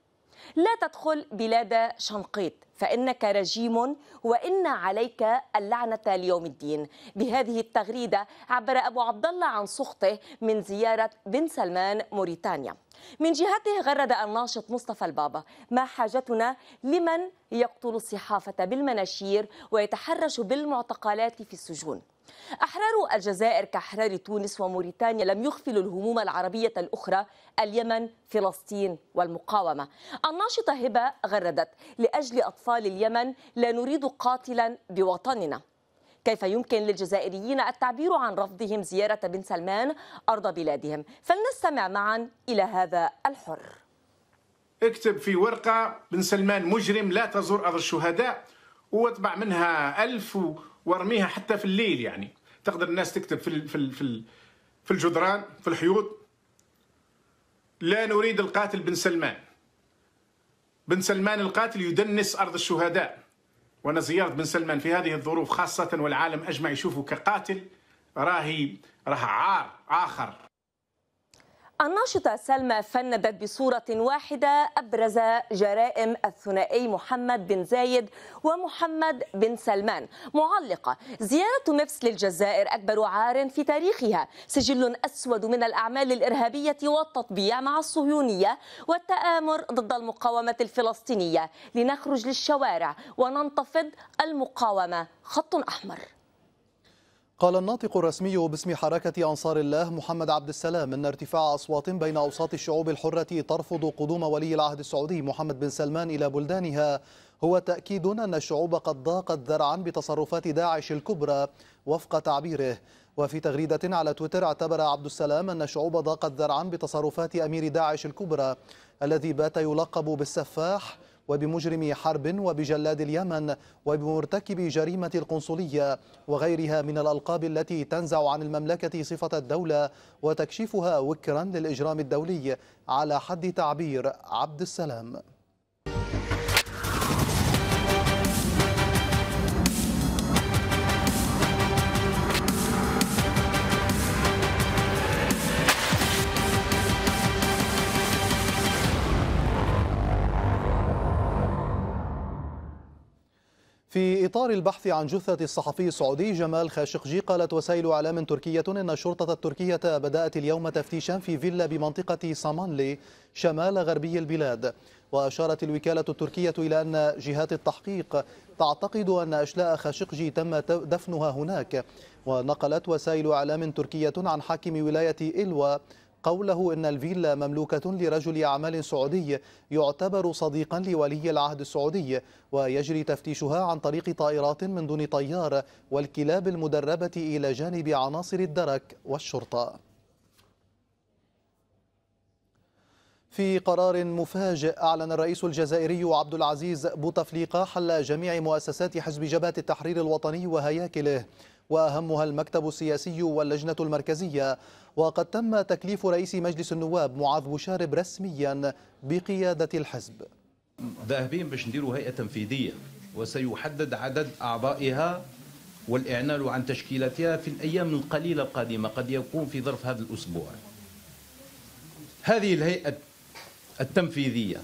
لا تدخل بلاد شنقيط فإنك رجيم وإن عليك اللعنة ليوم الدين. بهذه التغريدة عبر أبو عبد الله عن سخطه من زيارة بن سلمان موريتانيا. من جهته غرد الناشط مصطفى البابا: ما حاجتنا لمن يقتل الصحافة بالمناشير ويتحرش بالمعتقلات في السجون؟ أحرار الجزائر كأحرار تونس وموريتانيا لم يغفلوا الهموم العربية الأخرى: اليمن، فلسطين والمقاومة. الناشطة هبة غردت: لأجل أطفال اليمن لا نريد قاتلا بوطننا. كيف يمكن للجزائريين التعبير عن رفضهم زيارة بن سلمان أرض بلادهم؟ فلنستمع معا إلى هذا الحر. اكتب في ورقة: بن سلمان مجرم، لا تزور أرض الشهداء، واطبع منها 1000 وارميها حتى في الليل. يعني تقدر الناس تكتب في الجدران، في الحيوط: لا نريد القاتل بن سلمان. بن سلمان القاتل يدنس أرض الشهداء. وأنا زيارة بن سلمان في هذه الظروف خاصة والعالم أجمع يشوفه كقاتل راه عار آخر. الناشطة سلمى فندت بصورة واحدة أبرز جرائم الثنائي محمد بن زايد ومحمد بن سلمان، معلقة: زيارة مبس للجزائر أكبر عار في تاريخها، سجل أسود من الأعمال الإرهابية والتطبيع مع الصهيونية والتآمر ضد المقاومة الفلسطينية. لنخرج للشوارع وننتفض، المقاومة خط أحمر. قال الناطق الرسمي باسم حركة أنصار الله محمد عبد السلام إن ارتفاع أصوات بين أوساط الشعوب الحرة ترفض قدوم ولي العهد السعودي محمد بن سلمان إلى بلدانها هو تأكيد أن الشعوب قد ضاقت ذرعا بتصرفات داعش الكبرى وفق تعبيره. وفي تغريدة على تويتر اعتبر عبد السلام أن الشعوب ضاقت ذرعا بتصرفات أمير داعش الكبرى الذي بات يلقب بالسفاح وبمجرم حرب وبجلاد اليمن وبمرتكب جريمة القنصلية وغيرها من الألقاب التي تنزع عن المملكة صفة الدولة وتكشفها وكرا للإجرام الدولي، على حد تعبير عبد السلام. في إطار البحث عن جثة الصحفي السعودي جمال خاشقجي، قالت وسائل إعلام تركية إن الشرطة التركية بدأت اليوم تفتيشا في فيلا بمنطقة صامانلي شمال غربي البلاد. وأشارت الوكالة التركية إلى أن جهات التحقيق تعتقد أن أشلاء خاشقجي تم دفنها هناك. ونقلت وسائل إعلام تركية عن حاكم ولاية إلوا قوله إن الفيلا مملوكة لرجل أعمال سعودي يعتبر صديقا لولي العهد السعودي، ويجري تفتيشها عن طريق طائرات من دون طيار والكلاب المدربة إلى جانب عناصر الدرك والشرطة. في قرار مفاجئ أعلن الرئيس الجزائري عبد العزيز بوتفليقة حل جميع مؤسسات حزب جبهة التحرير الوطني وهياكله، وأهمها المكتب السياسي واللجنة المركزية. وقد تم تكليف رئيس مجلس النواب معاذ بوشارب رسميا بقيادة الحزب. ذاهبين باش نديروا هيئة تنفيذية وسيحدد عدد أعضائها والإعلان عن تشكيلتها في الأيام القليلة القادمة، قد يكون في ظرف هذا الأسبوع. هذه الهيئة التنفيذية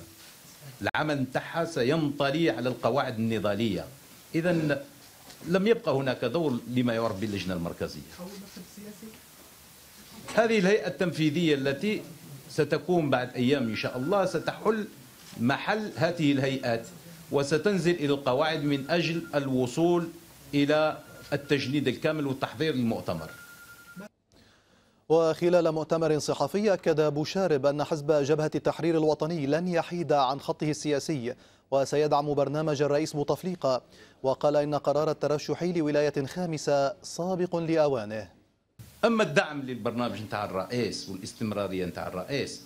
العمل تاعها سينطلي على القواعد النضالية، إذا لم يبقى هناك دور لما يعرف باللجنة المركزية. هذه الهيئة التنفيذية التي ستكون بعد أيام إن شاء الله ستحل محل هذه الهيئات وستنزل إلى القواعد من أجل الوصول إلى التجنيد الكامل والتحضير للمؤتمر. وخلال مؤتمر صحفي أكد بوشارب أن حزب جبهة التحرير الوطني لن يحيد عن خطه السياسي وسيدعم برنامج الرئيس بوتفليقة، وقال إن قرار الترشح لولاية 5 سابق لأوانه. أما الدعم للبرنامج نتاع الرئيس والاستمرارية نتاع الرئيس،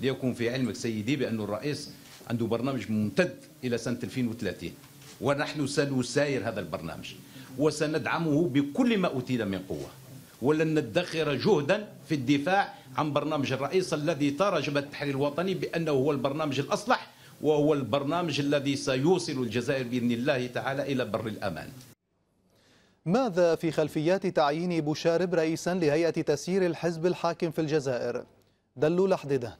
ليكون في علمك سيدي بأن الرئيس عنده برنامج ممتد إلى سنة 2030، ونحن سنساير هذا البرنامج وسندعمه بكل ما أوتينا من قوة، ولن ندخر جهدا في الدفاع عن برنامج الرئيس الذي ترى جبهة التحرير الوطني بأنه هو البرنامج الأصلح، وهو البرنامج الذي سيوصل الجزائر بإذن الله تعالى إلى بر الأمان. ماذا في خلفيات تعيين بوشارب رئيسا لهيئة تسيير الحزب الحاكم في الجزائر؟ دلول حديدان.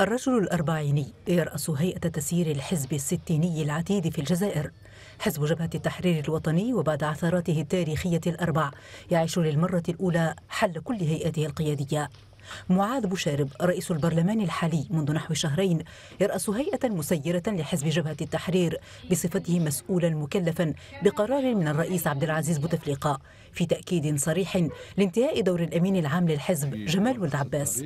الرجل الأربعيني يرأس هيئة تسيير الحزب الستيني العتيد في الجزائر. حزب جبهة التحرير الوطني وبعد عثراته التاريخية الأربع يعيش للمرة الأولى حل كل هيئته القيادية. معاذ بوشارب رئيس البرلمان الحالي منذ نحو شهرين يرأس هيئة مسيرة لحزب جبهة التحرير بصفته مسؤولا مكلفا بقرار من الرئيس عبد العزيز بوتفليقة في تأكيد صريح لانتهاء دور الأمين العام للحزب جمال ولد عباس.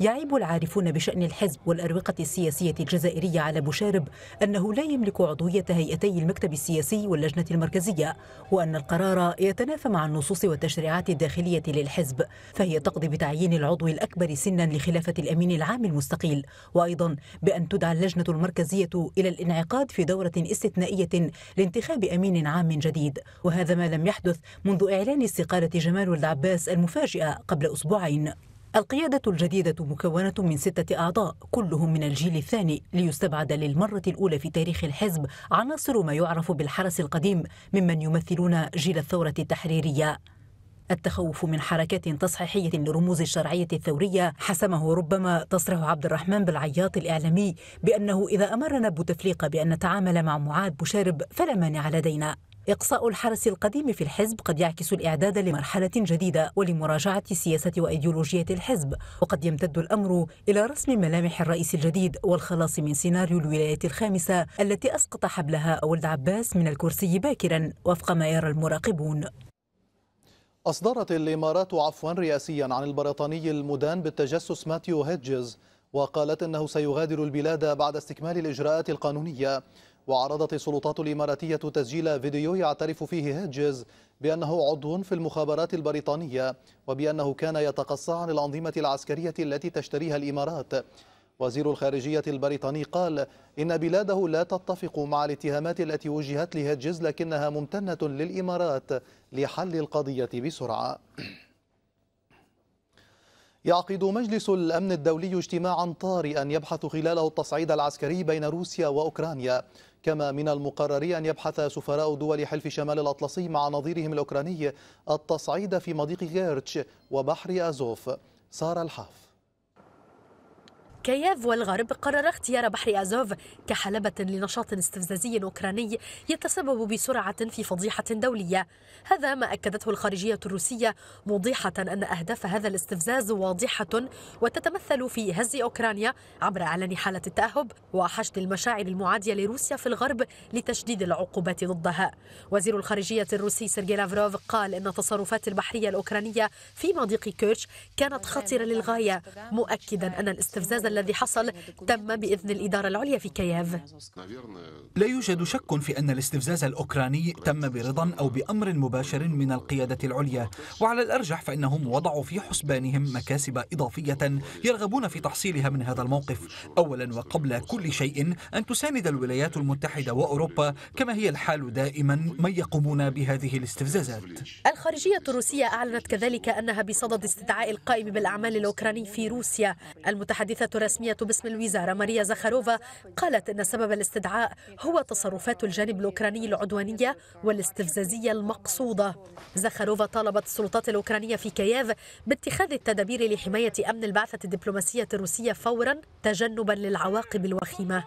يعيب العارفون بشأن الحزب والأروقة السياسية الجزائرية على بوشارب أنه لا يملك عضوية هيئتي المكتب السياسي واللجنة المركزية، وأن القرار يتنافى مع النصوص والتشريعات الداخلية للحزب، فهي تقضي بتعيين العضو الأكبر سنا لخلافة الأمين العام المستقيل، وأيضا بأن تدعى اللجنة المركزية إلى الانعقاد في دورة استثنائية لانتخاب أمين عام جديد، وهذا ما لم يحدث منذ إعلان استقالة جمال ولد عباس المفاجئة قبل أسبوعين. القيادة الجديدة مكونة من 6 أعضاء كلهم من الجيل الثاني، ليستبعد للمرة الأولى في تاريخ الحزب عناصر ما يعرف بالحرس القديم ممن يمثلون جيل الثورة التحريرية. التخوف من حركات تصحيحية لرموز الشرعية الثورية حسمه ربما. تصرح عبد الرحمن بالعياط الإعلامي بأنه إذا أمرنا بوتفليقة بأن نتعامل مع معاذ بوشارب فلا مانع لدينا. إقصاء الحرس القديم في الحزب قد يعكس الإعداد لمرحلة جديدة ولمراجعة سياسة وأيديولوجية الحزب، وقد يمتد الأمر إلى رسم ملامح الرئيس الجديد والخلاص من سيناريو الولايات الخامسة التي أسقط حبلها ولد عباس من الكرسي باكرا وفق ما يرى المراقبون. أصدرت الإمارات عفوا رئاسيا عن البريطاني المدان بالتجسس ماتيو هيدجز، وقالت أنه سيغادر البلاد بعد استكمال الإجراءات القانونية. وعرضت السلطات الإماراتية تسجيل فيديو يعترف فيه هيدجز بأنه عضو في المخابرات البريطانية وبأنه كان يتقصى عن الأنظمة العسكرية التي تشتريها الإمارات. وزير الخارجية البريطاني قال إن بلاده لا تتفق مع الاتهامات التي وجهت لهيدجز، لكنها ممتنة للإمارات لحل القضية بسرعة. يعقد مجلس الأمن الدولي اجتماعا طارئا يبحث خلاله التصعيد العسكري بين روسيا وأوكرانيا، كما من المقرر أن يبحث سفراء دول حلف شمال الأطلسي مع نظيرهم الأوكراني التصعيد في مضيق كيرتش وبحر أزوف. سارة الحاف. كييف والغرب قرر اختيار بحر أزوف كحلبة لنشاط استفزازي أوكراني يتسبب بسرعة في فضيحة دولية، هذا ما أكدته الخارجية الروسية موضحة أن أهداف هذا الاستفزاز واضحة وتتمثل في هز أوكرانيا عبر إعلان حالة التأهب وحشد المشاعر المعادية لروسيا في الغرب لتشديد العقوبات ضدها. وزير الخارجية الروسي سيرجي لافروف قال أن التصرفات البحرية الأوكرانية في مضيق كيرتش كانت خطيرة للغاية، مؤكدا أن الاستفزاز الذي حصل تم بإذن الإدارة العليا في كييف. لا يوجد شك في أن الاستفزاز الأوكراني تم برضا أو بأمر مباشر من القيادة العليا، وعلى الأرجح فإنهم وضعوا في حسبانهم مكاسب إضافية يرغبون في تحصيلها من هذا الموقف. أولا وقبل كل شيء أن تساند الولايات المتحدة وأوروبا كما هي الحال دائما من يقومون بهذه الاستفزازات. الخارجية الروسية أعلنت كذلك أنها بصدد استدعاء القائم بالأعمال الأوكراني في روسيا. المتحدثة الرسمية باسم الوزارة ماريا زخاروفا قالت أن سبب الاستدعاء هو تصرفات الجانب الأوكراني العدوانية والاستفزازية المقصودة. زخاروفا طالبت السلطات الأوكرانية في كييف باتخاذ التدابير لحماية أمن البعثة الدبلوماسية الروسية فورا تجنبا للعواقب الوخيمة.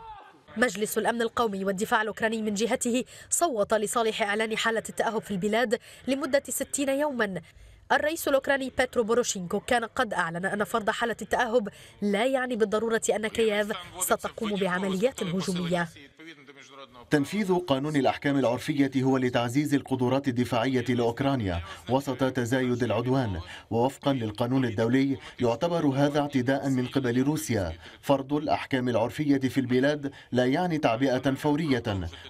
مجلس الأمن القومي والدفاع الأوكراني من جهته صوت لصالح إعلان حالة التأهب في البلاد لمدة 60 يوما. الرئيس الأوكراني بترو بوروشينكو كان قد أعلن أن فرض حالة التأهب لا يعني بالضرورة أن كييف ستقوم بعمليات هجومية. تنفيذ قانون الأحكام العرفية هو لتعزيز القدرات الدفاعية لأوكرانيا وسط تزايد العدوان، ووفقا للقانون الدولي يعتبر هذا اعتداء من قبل روسيا. فرض الأحكام العرفية في البلاد لا يعني تعبئة فورية،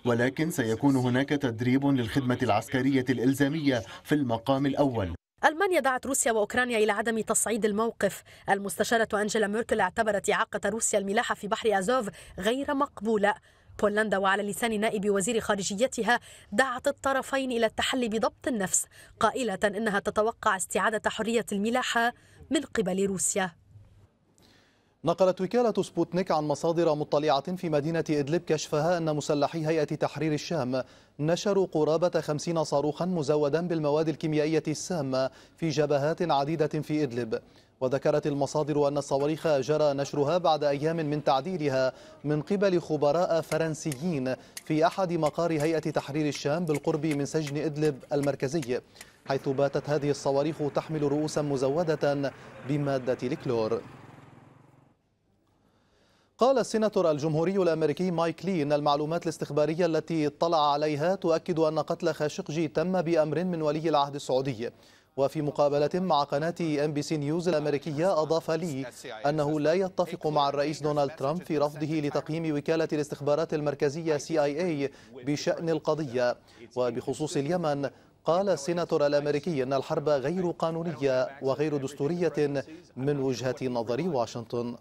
ولكن سيكون هناك تدريب للخدمة العسكرية الإلزامية في المقام الأول. ألمانيا دعت روسيا وأوكرانيا إلى عدم تصعيد الموقف. المستشارة أنجلا ميركل اعتبرت إعاقة روسيا الملاحة في بحر أزوف غير مقبولة. بولندا وعلى لسان نائب وزير خارجيتها دعت الطرفين إلى التحلي بضبط النفس، قائلة إنها تتوقع استعادة حرية الملاحة من قبل روسيا. نقلت وكالة سبوتنيك عن مصادر مطلعة في مدينة إدلب كشفها أن مسلحي هيئة تحرير الشام نشروا قرابة 50 صاروخا مزودا بالمواد الكيميائية السامة في جبهات عديدة في إدلب. وذكرت المصادر أن الصواريخ جرى نشرها بعد أيام من تعديلها من قبل خبراء فرنسيين في أحد مقار هيئة تحرير الشام بالقرب من سجن إدلب المركزي. حيث باتت هذه الصواريخ تحمل رؤوسا مزودة بمادة الكلور. قال السيناتور الجمهوري الأمريكي مايك لي إن المعلومات الاستخبارية التي اطلع عليها تؤكد أن قتل خاشقجي تم بأمر من ولي العهد السعودي. وفي مقابلة مع قناة NBC نيوز الأمريكية أضاف لي أنه لا يتفق مع الرئيس دونالد ترامب في رفضه لتقييم وكالة الاستخبارات المركزية CIA بشأن القضية. وبخصوص اليمن قال السيناتور الأمريكي أن الحرب غير قانونية وغير دستورية من وجهة نظر واشنطن.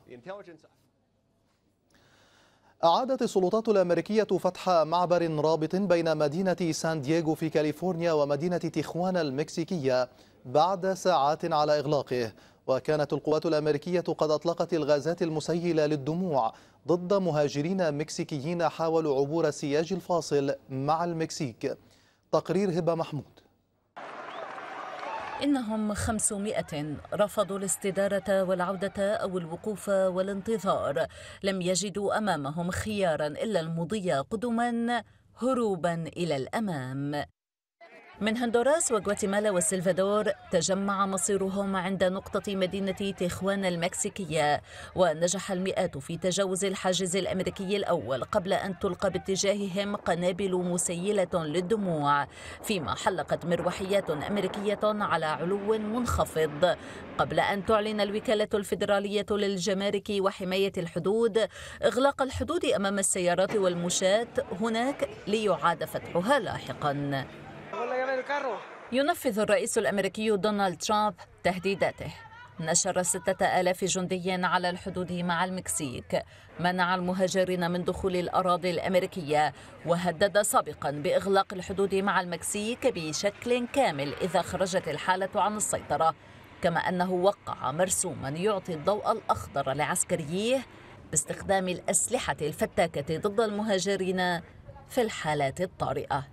أعادت السلطات الأمريكية فتح معبر رابط بين مدينة سان دييغو في كاليفورنيا ومدينة تيخوانا المكسيكية بعد ساعات على إغلاقه. وكانت القوات الأمريكية قد أطلقت الغازات المسيلة للدموع ضد مهاجرين مكسيكيين حاولوا عبور السياج الفاصل مع المكسيك. تقرير هبة محمود. إنهم 500 رفضوا الاستدارة والعودة أو الوقوف والانتظار. لم يجدوا أمامهم خيارا إلا المضي قدما هروبا إلى الأمام. من هندوراس وغواتيمالا والسلفادور تجمع مصيرهم عند نقطة مدينة تيخوانا المكسيكية، ونجح المئات في تجاوز الحاجز الأمريكي الأول قبل أن تلقى باتجاههم قنابل مسيلة للدموع، فيما حلقت مروحيات أمريكية على علو منخفض قبل أن تعلن الوكالة الفيدرالية للجمارك وحماية الحدود إغلاق الحدود أمام السيارات والمشاة هناك ليعاد فتحها لاحقاً. ينفذ الرئيس الأمريكي دونالد ترامب تهديداته. نشر 6000 جندي على الحدود مع المكسيك، منع المهاجرين من دخول الأراضي الأمريكية، وهدد سابقا بإغلاق الحدود مع المكسيك بشكل كامل إذا خرجت الحالة عن السيطرة، كما أنه وقع مرسوما يعطي الضوء الأخضر لعسكريه باستخدام الأسلحة الفتاكة ضد المهاجرين في الحالات الطارئة.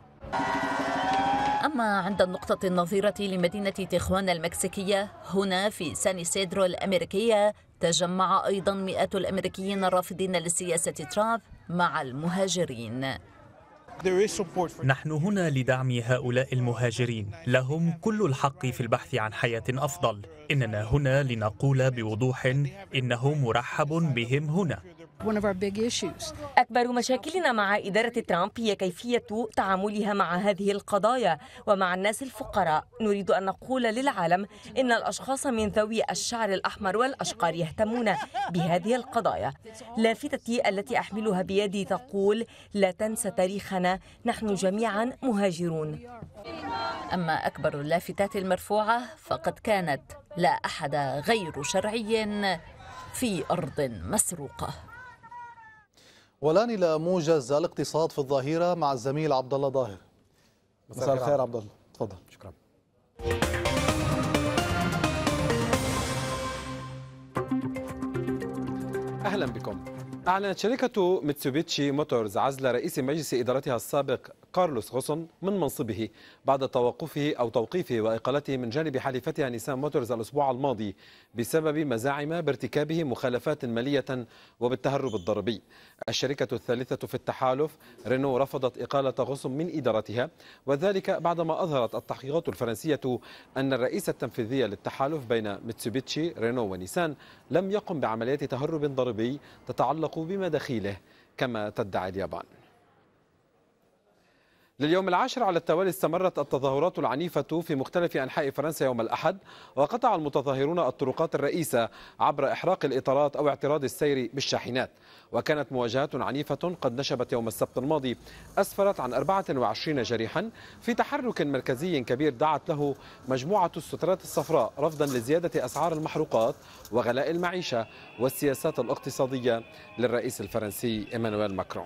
أما عند النقطة النظيرة لمدينة تيخوانا المكسيكية هنا في سان سيدرو الأمريكية تجمع أيضا مئات الأمريكيين الرافضين لسياسة ترامب مع المهاجرين. نحن هنا لدعم هؤلاء المهاجرين، لهم كل الحق في البحث عن حياة أفضل. إننا هنا لنقول بوضوح إنه مرحب بهم هنا. أكبر مشاكلنا مع إدارة ترامب هي كيفية تعاملها مع هذه القضايا ومع الناس الفقراء. نريد أن نقول للعالم إن الأشخاص من ذوي الشعر الأحمر والأشقر يهتمون بهذه القضايا. لافتتي التي أحملها بيدي تقول لا تنسى تاريخنا، نحن جميعا مهاجرون. أما أكبر اللافتات المرفوعة فقد كانت لا أحد غير شرعي في أرض مسروقة. والآن إلى موجز الاقتصاد في الظهيرة مع الزميل عبد الله ظاهر. مساء الخير عبد الله، تفضل. شكرا. أهلا بكم. أعلنت شركة ميتسوبيتشي موتورز عزل رئيس مجلس إدارتها السابق كارلوس غصن من منصبه بعد توقيفه وإقالته من جانب حليفتها نيسان موتورز الأسبوع الماضي بسبب مزاعم بارتكابه مخالفات مالية وبالتهرب الضريبي. الشركة الثالثة في التحالف رينو رفضت إقالة غصن من إدارتها، وذلك بعدما أظهرت التحقيقات الفرنسية أن الرئيس التنفيذي للتحالف بين ميتسوبيتشي رينو ونيسان لم يقم بعمليات تهرب ضريبي تتعلق بمداخيله كما تدعي اليابان. لليوم العاشر على التوالي استمرت التظاهرات العنيفة في مختلف أنحاء فرنسا يوم الأحد، وقطع المتظاهرون الطرقات الرئيسة عبر إحراق الإطارات أو اعتراض السير بالشاحنات. وكانت مواجهات عنيفة قد نشبت يوم السبت الماضي أسفرت عن 24 جريحا في تحرك مركزي كبير دعت له مجموعة السترات الصفراء رفضا لزيادة أسعار المحروقات وغلاء المعيشة والسياسات الاقتصادية للرئيس الفرنسي إيمانويل ماكرون.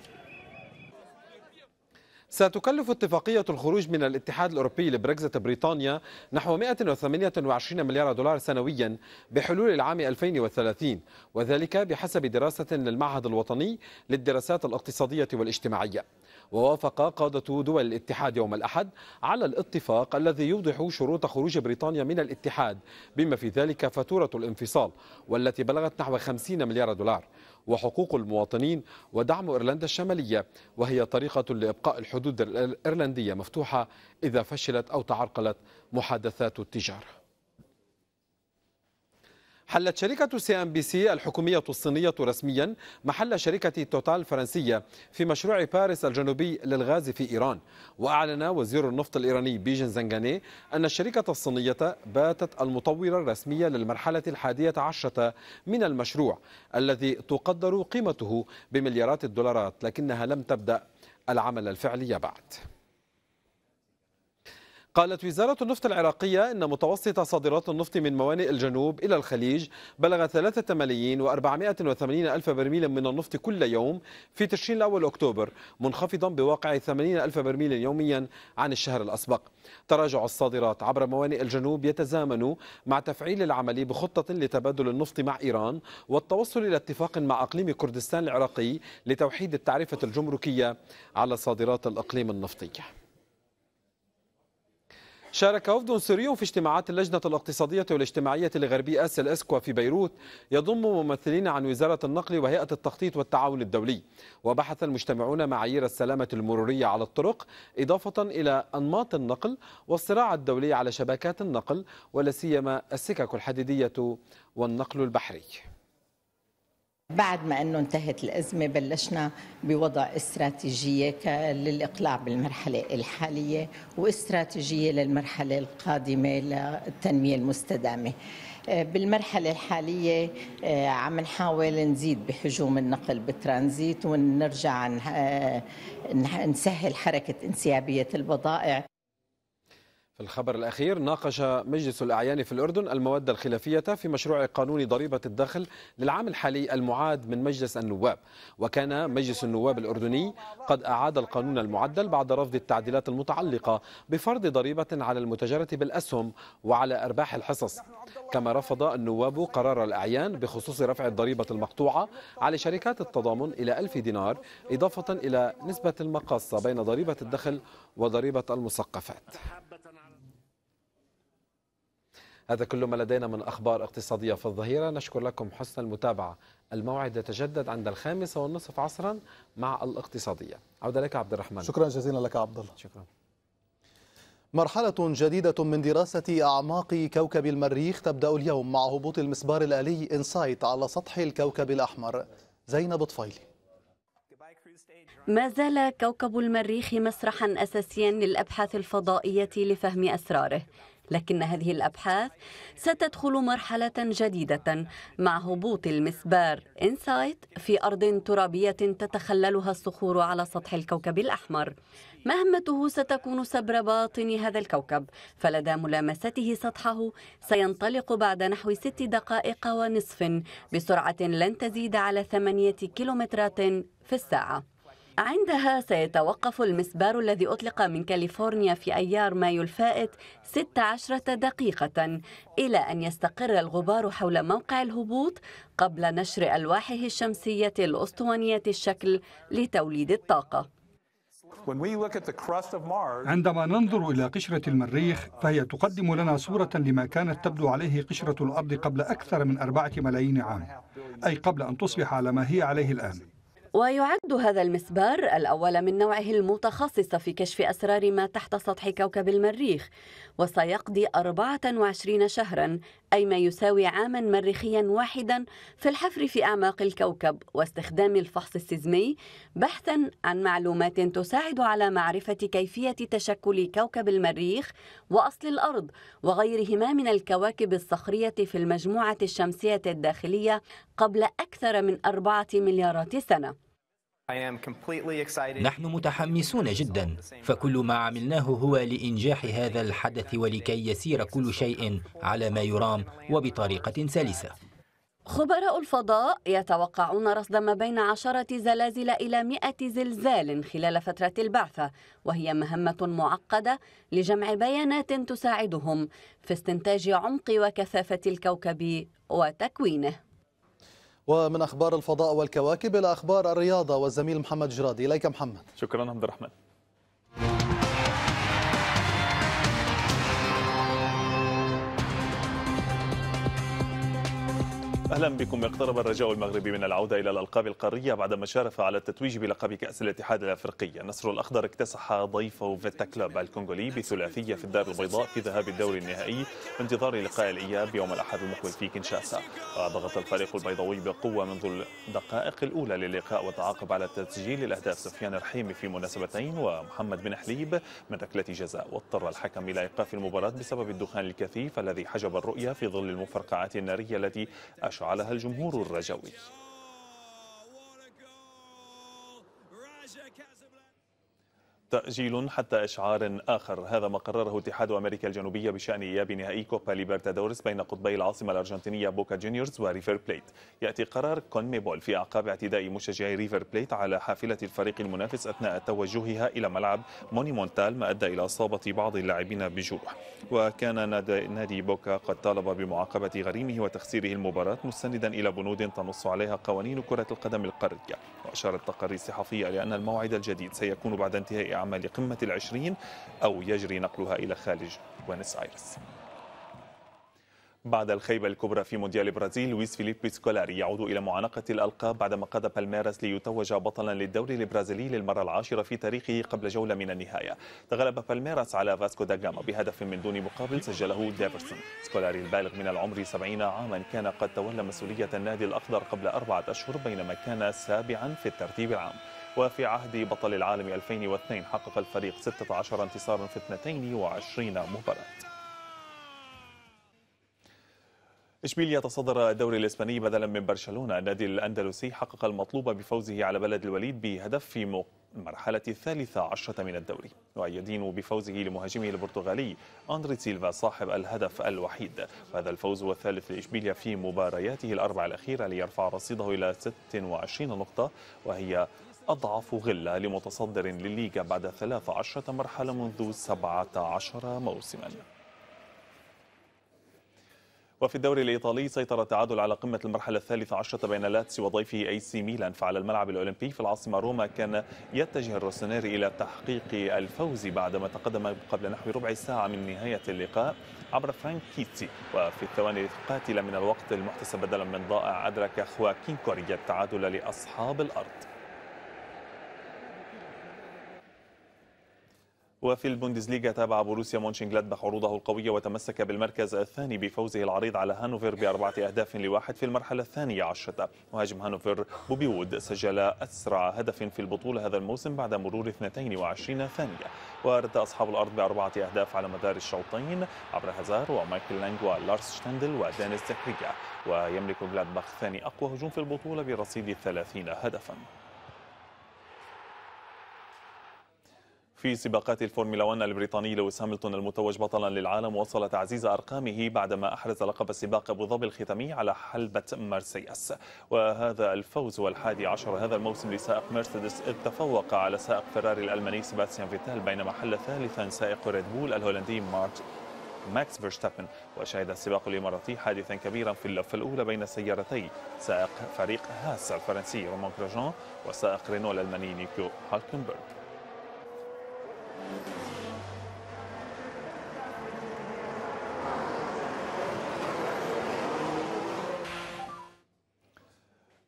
ستكلف اتفاقية الخروج من الاتحاد الأوروبي لبريكزيت بريطانيا نحو 128 مليار دولار سنويا بحلول العام 2030، وذلك بحسب دراسة للمعهد الوطني للدراسات الاقتصادية والاجتماعية. ووافق قادة دول الاتحاد يوم الأحد على الاتفاق الذي يوضح شروط خروج بريطانيا من الاتحاد، بما في ذلك فاتورة الانفصال والتي بلغت نحو 50 مليار دولار، وحقوق المواطنين، ودعم إيرلندا الشمالية، وهي طريقة لإبقاء الحدود الإيرلندية مفتوحة إذا فشلت أو تعرقلت محادثات التجارة. حلت شركة CNBC الحكومية الصينية رسميا محل شركة توتال الفرنسية في مشروع باريس الجنوبي للغاز في إيران، وأعلن وزير النفط الإيراني بيجين زنجاني أن الشركة الصينية باتت المطورة الرسمية للمرحلة 11 من المشروع الذي تقدر قيمته بمليارات الدولارات، لكنها لم تبدأ العمل الفعلي بعد. قالت وزارة النفط العراقية إن متوسط صادرات النفط من موانئ الجنوب إلى الخليج بلغ 3,480,000 برميل من النفط كل يوم في تشرين الأول أكتوبر، منخفضا بواقع 80,000 برميل يوميا عن الشهر الأسبق. تراجع الصادرات عبر موانئ الجنوب يتزامن مع تفعيل العمل بخطة لتبادل النفط مع إيران والتوصل إلى اتفاق مع أقليم كردستان العراقي لتوحيد التعرفة الجمركية على صادرات الأقليم النفطي. شارك وفد سوري في اجتماعات اللجنة الاقتصادية والاجتماعية لغربي آسيا الأسكوا في بيروت، يضم ممثلين عن وزارة النقل وهيئة التخطيط والتعاون الدولي، وبحث المجتمعون معايير السلامة المرورية على الطرق، إضافة إلى أنماط النقل والصراع الدولي على شبكات النقل ولا سيما السكك الحديدية والنقل البحري. بعد ما أنه انتهت الأزمة بلشنا بوضع استراتيجية للإقلاع بالمرحلة الحالية واستراتيجية للمرحلة القادمة للتنمية المستدامة. بالمرحلة الحالية عم نحاول نزيد بحجوم النقل بالترانزيت ونرجع نسهل حركة انسيابية البضائع. في الخبر الأخير، ناقش مجلس الأعيان في الأردن المواد الخلافية في مشروع قانون ضريبة الدخل للعام الحالي المعاد من مجلس النواب، وكان مجلس النواب الأردني قد أعاد القانون المعدل بعد رفض التعديلات المتعلقة بفرض ضريبة على المتجرة بالأسهم وعلى أرباح الحصص، كما رفض النواب قرار الأعيان بخصوص رفع الضريبة المقطوعة على شركات التضامن إلى 1000 دينار، إضافة إلى نسبة المقاصة بين ضريبة الدخل وضريبة المثقفات. هذا كل ما لدينا من أخبار اقتصادية في الظهيرة، نشكر لكم حسن المتابعة. الموعد يتجدد عند 5:30 مع الاقتصادية. عودة لك عبد الرحمن. شكرا جزيلا لك عبد الله. شكرا. مرحلة جديدة من دراسة أعماق كوكب المريخ تبدأ اليوم مع هبوط المسبار الآلي إنسايت على سطح الكوكب الأحمر. زينب طفيلي. ما زال كوكب المريخ مسرحا أساسيا للأبحاث الفضائية لفهم أسراره، لكن هذه الأبحاث ستدخل مرحلة جديدة مع هبوط المسبار إنسايت في أرض ترابية تتخللها الصخور على سطح الكوكب الأحمر. مهمته ستكون سبر باطن هذا الكوكب، فلدى ملامسته سطحه سينطلق بعد نحو 6 دقائق ونصف بسرعة لن تزيد على 8 كيلومترات في الساعة. عندها سيتوقف المسبار الذي أطلق من كاليفورنيا في أيار مايو الفائت 16 دقيقة، إلى أن يستقر الغبار حول موقع الهبوط قبل نشر ألواحه الشمسية الأسطوانية الشكل لتوليد الطاقة. عندما ننظر إلى قشرة المريخ فهي تقدم لنا صورة لما كانت تبدو عليه قشرة الأرض قبل أكثر من 4 ملايين عام، أي قبل أن تصبح على ما هي عليه الآن. ويعد هذا المسبار الأول من نوعه المتخصص في كشف أسرار ما تحت سطح كوكب المريخ، وسيقضي 24 شهرا، أي ما يساوي عاما مريخيا واحدا، في الحفر في أعماق الكوكب واستخدام الفحص السيزمي بحثا عن معلومات تساعد على معرفة كيفية تشكل كوكب المريخ وأصل الأرض وغيرهما من الكواكب الصخرية في المجموعة الشمسية الداخلية قبل أكثر من 4 مليارات سنة. نحن متحمسون جدا، فكل ما عملناه هو لإنجاح هذا الحدث ولكي يسير كل شيء على ما يرام وبطريقة سلسة. خبراء الفضاء يتوقعون رصد ما بين 10 زلازل إلى 100 زلزال خلال فترة البعثة، وهي مهمة معقدة لجمع بيانات تساعدهم في استنتاج عمق وكثافة الكوكب وتكوينه. ومن أخبار الفضاء والكواكب إلى أخبار الرياضة والزميل محمد جرادي. إليك محمد. شكرا عبد الرحمن. أهلا بكم. اقترب الرجاء المغربي من العودة إلى الألقاب القارية بعدما شارف على التتويج بلقب كأس الاتحاد الأفريقي. نصر الأخضر اكتسح ضيفه فيتا كلوب الكونغولي بثلاثية في الدار البيضاء في ذهاب الدور النهائي بانتظار لقاء الإياب يوم الأحد المقبل في كنشاسا. وضغط الفريق البيضاوي بقوة منذ الدقائق الأولى للقاء وتعاقب على تسجيل الأهداف سفيان الرحيمي في مناسبتين ومحمد بن حليب من ركلة جزاء، واضطر الحكم إلى إيقاف المباراة بسبب الدخان الكثيف الذي حجب الرؤية في ظل المفرقعات النارية التي عليها الجمهور الرجوي. تأجيل حتى إشعار آخر، هذا ما قرره اتحاد أمريكا الجنوبية بشأن إياب نهائي كوبا ليبرتادورس بين قطبي العاصمة الأرجنتينية بوكا جونيورز وريفر بليت. يأتي قرار كونميبول في أعقاب اعتداء مشجعي ريفر بليت على حافلة الفريق المنافس أثناء توجهها إلى ملعب مونيمونتال، ما أدى إلى إصابة بعض اللاعبين بجروح. وكان نادي بوكا قد طالب بمعاقبة غريمه وتخسيره المباراة مستندا إلى بنود تنص عليها قوانين كرة القدم القارية. وأشارت تقارير صحفية لأن الموعد الجديد سيكون بعد انتهاء أعمال قمة ال20 أو يجري نقلها إلى خارج بوينس آيرس. بعد الخيبة الكبرى في مونديال البرازيل، لويس فيليبي سكولاري يعود إلى معانقة الألقاب بعدما قاد بالميراس ليتوج بطلا للدوري البرازيلي للمرة العاشرة في تاريخه قبل جولة من النهاية. تغلب بالميراس على فاسكو دا غاما بهدف من دون مقابل سجله ديفرسون. سكولاري البالغ من العمر 70 عاما كان قد تولى مسؤولية النادي الأخضر قبل 4 أشهر بينما كان سابعا في الترتيب العام. وفي عهد بطل العالم 2002 حقق الفريق 16 انتصارا في 22 مباراة. إشبيليا تصدر الدوري الإسباني بدلا من برشلونة. النادي الأندلسي حقق المطلوب بفوزه على بلد الوليد بهدف في المرحلة 13 من الدوري، ويدين بفوزه لمهاجمه البرتغالي أندري سيلفا صاحب الهدف الوحيد. وهذا الفوز والثالث لإشبيليا في مبارياته الأربع الأخيرة ليرفع رصيده إلى 26 نقطة، وهي أضعف غلة لمتصدر للليغا بعد 13 مرحلة منذ 17 موسما. وفي الدوري الإيطالي، سيطر التعادل على قمة المرحلة 13 بين لاتسيو وضيفه أي سي ميلان. فعلى الملعب الأولمبي في العاصمة روما كان يتجه الروسونيري إلى تحقيق الفوز بعدما تقدم قبل نحو ربع ساعة من نهاية اللقاء عبر فرانكيتسي. وفي الثواني القاتلة من الوقت المحتسب بدلا من ضائع، أدرك خواكين كوريا التعادل لأصحاب الأرض. وفي البوندسليغا، تابع بروسيا مونشنغلادباخ عروضه القوية وتمسك بالمركز الثاني بفوزه العريض على هانوفر ب4-1 في المرحلة 12. مهاجم هانوفر بوبي وود سجل أسرع هدف في البطولة هذا الموسم بعد مرور 22 ثانية. ورد أصحاب الأرض ب4 أهداف على مدار الشوطين عبر هازار ومايكل لانغ ولارس شتاندل ودانيس زكريا. ويملك غلادباخ ثاني أقوى هجوم في البطولة برصيد 30 هدفا. في سباقات الفورمولا 1، البريطاني لويس هاملتون المتوج بطلا للعالم وصل تعزيز أرقامه بعدما أحرز لقب سباق أبو ظبي الختامي على حلبة مرسيدس. وهذا الفوز ال11 هذا الموسم لسائق مرسيدس، إذ تفوق على سائق فراري الألماني سباستيان فيتال، بينما حل ثالثا سائق ريد بول الهولندي ماكس فيرستابن. وشهد السباق الإماراتي حادثا كبيرا في اللفة الأولى بين سيارتي سائق فريق هاس الفرنسي رومان كراجون وسائق رينو الألماني نيكو هالكنبرغ.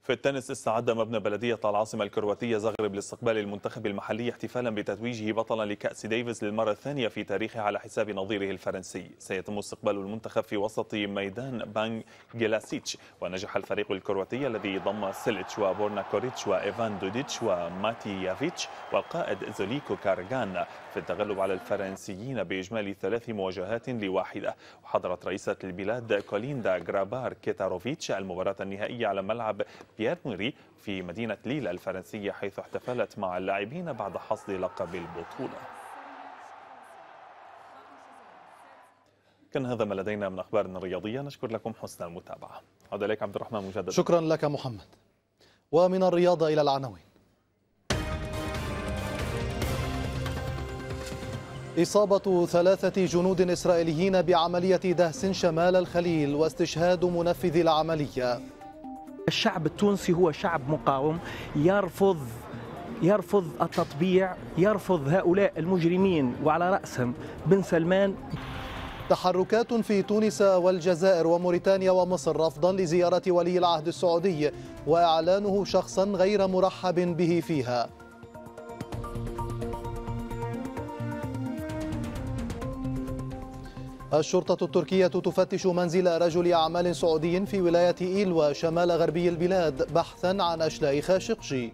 في التنس، استعد مبنى بلدية العاصمة الكرواتية زغرب لاستقبال المنتخب المحلي احتفالا بتتويجه بطلا لكأس ديفيس للمرة الثانية في تاريخه على حساب نظيره الفرنسي. سيتم استقبال المنتخب في وسط ميدان بانج جلاسيتش. ونجح الفريق الكرواتي الذي ضم سيليتش وبورنا كوريتش وإيفان دوديتش وماتيافيتش والقائد زوليكو كارغان في التغلب على الفرنسيين بإجمالي 3-1. وحضرت رئيسة البلاد كوليندا غرابار كيتاروفيتش المباراة النهائية على ملعب بيير موري في مدينة ليل الفرنسية، حيث احتفلت مع اللاعبين بعد حصد لقب البطولة. كان هذا ما لدينا من أخبارنا الرياضية. نشكر لكم حسن المتابعة. عود إليك عبد الرحمن مجددا. شكرا لك محمد. ومن الرياضة إلى العناوين. إصابة 3 جنود إسرائيليين بعملية دهس شمال الخليل واستشهاد منفذ العملية. الشعب التونسي هو شعب مقاوم يرفض التطبيع، يرفض هؤلاء المجرمين وعلى رأسهم بن سلمان. تحركات في تونس والجزائر وموريتانيا ومصر رفضا لزيارة ولي العهد السعودي وإعلانه شخصا غير مرحب به فيها. الشرطة التركية تفتش منزل رجل أعمال سعودي في ولاية إيلوا شمال غربي البلاد بحثا عن أشلاء خاشقجي.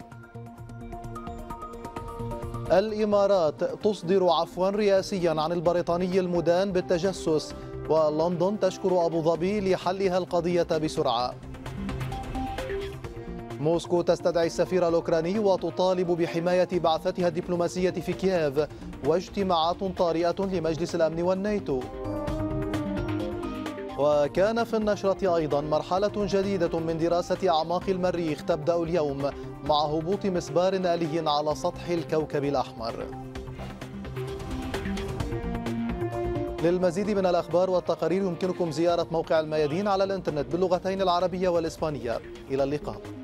الإمارات تصدر عفوا رئاسيا عن البريطاني المدان بالتجسس، ولندن تشكر أبوظبي لحلها القضية بسرعة. موسكو تستدعي السفير الأوكراني وتطالب بحماية بعثتها الدبلوماسية في كييف، واجتماعات طارئة لمجلس الأمن والناتو. وكان في النشرة أيضا مرحلة جديدة من دراسة أعماق المريخ تبدأ اليوم مع هبوط مسبار آلي على سطح الكوكب الأحمر. للمزيد من الأخبار والتقارير يمكنكم زيارة موقع الميادين على الإنترنت باللغتين العربية والإسبانية. إلى اللقاء.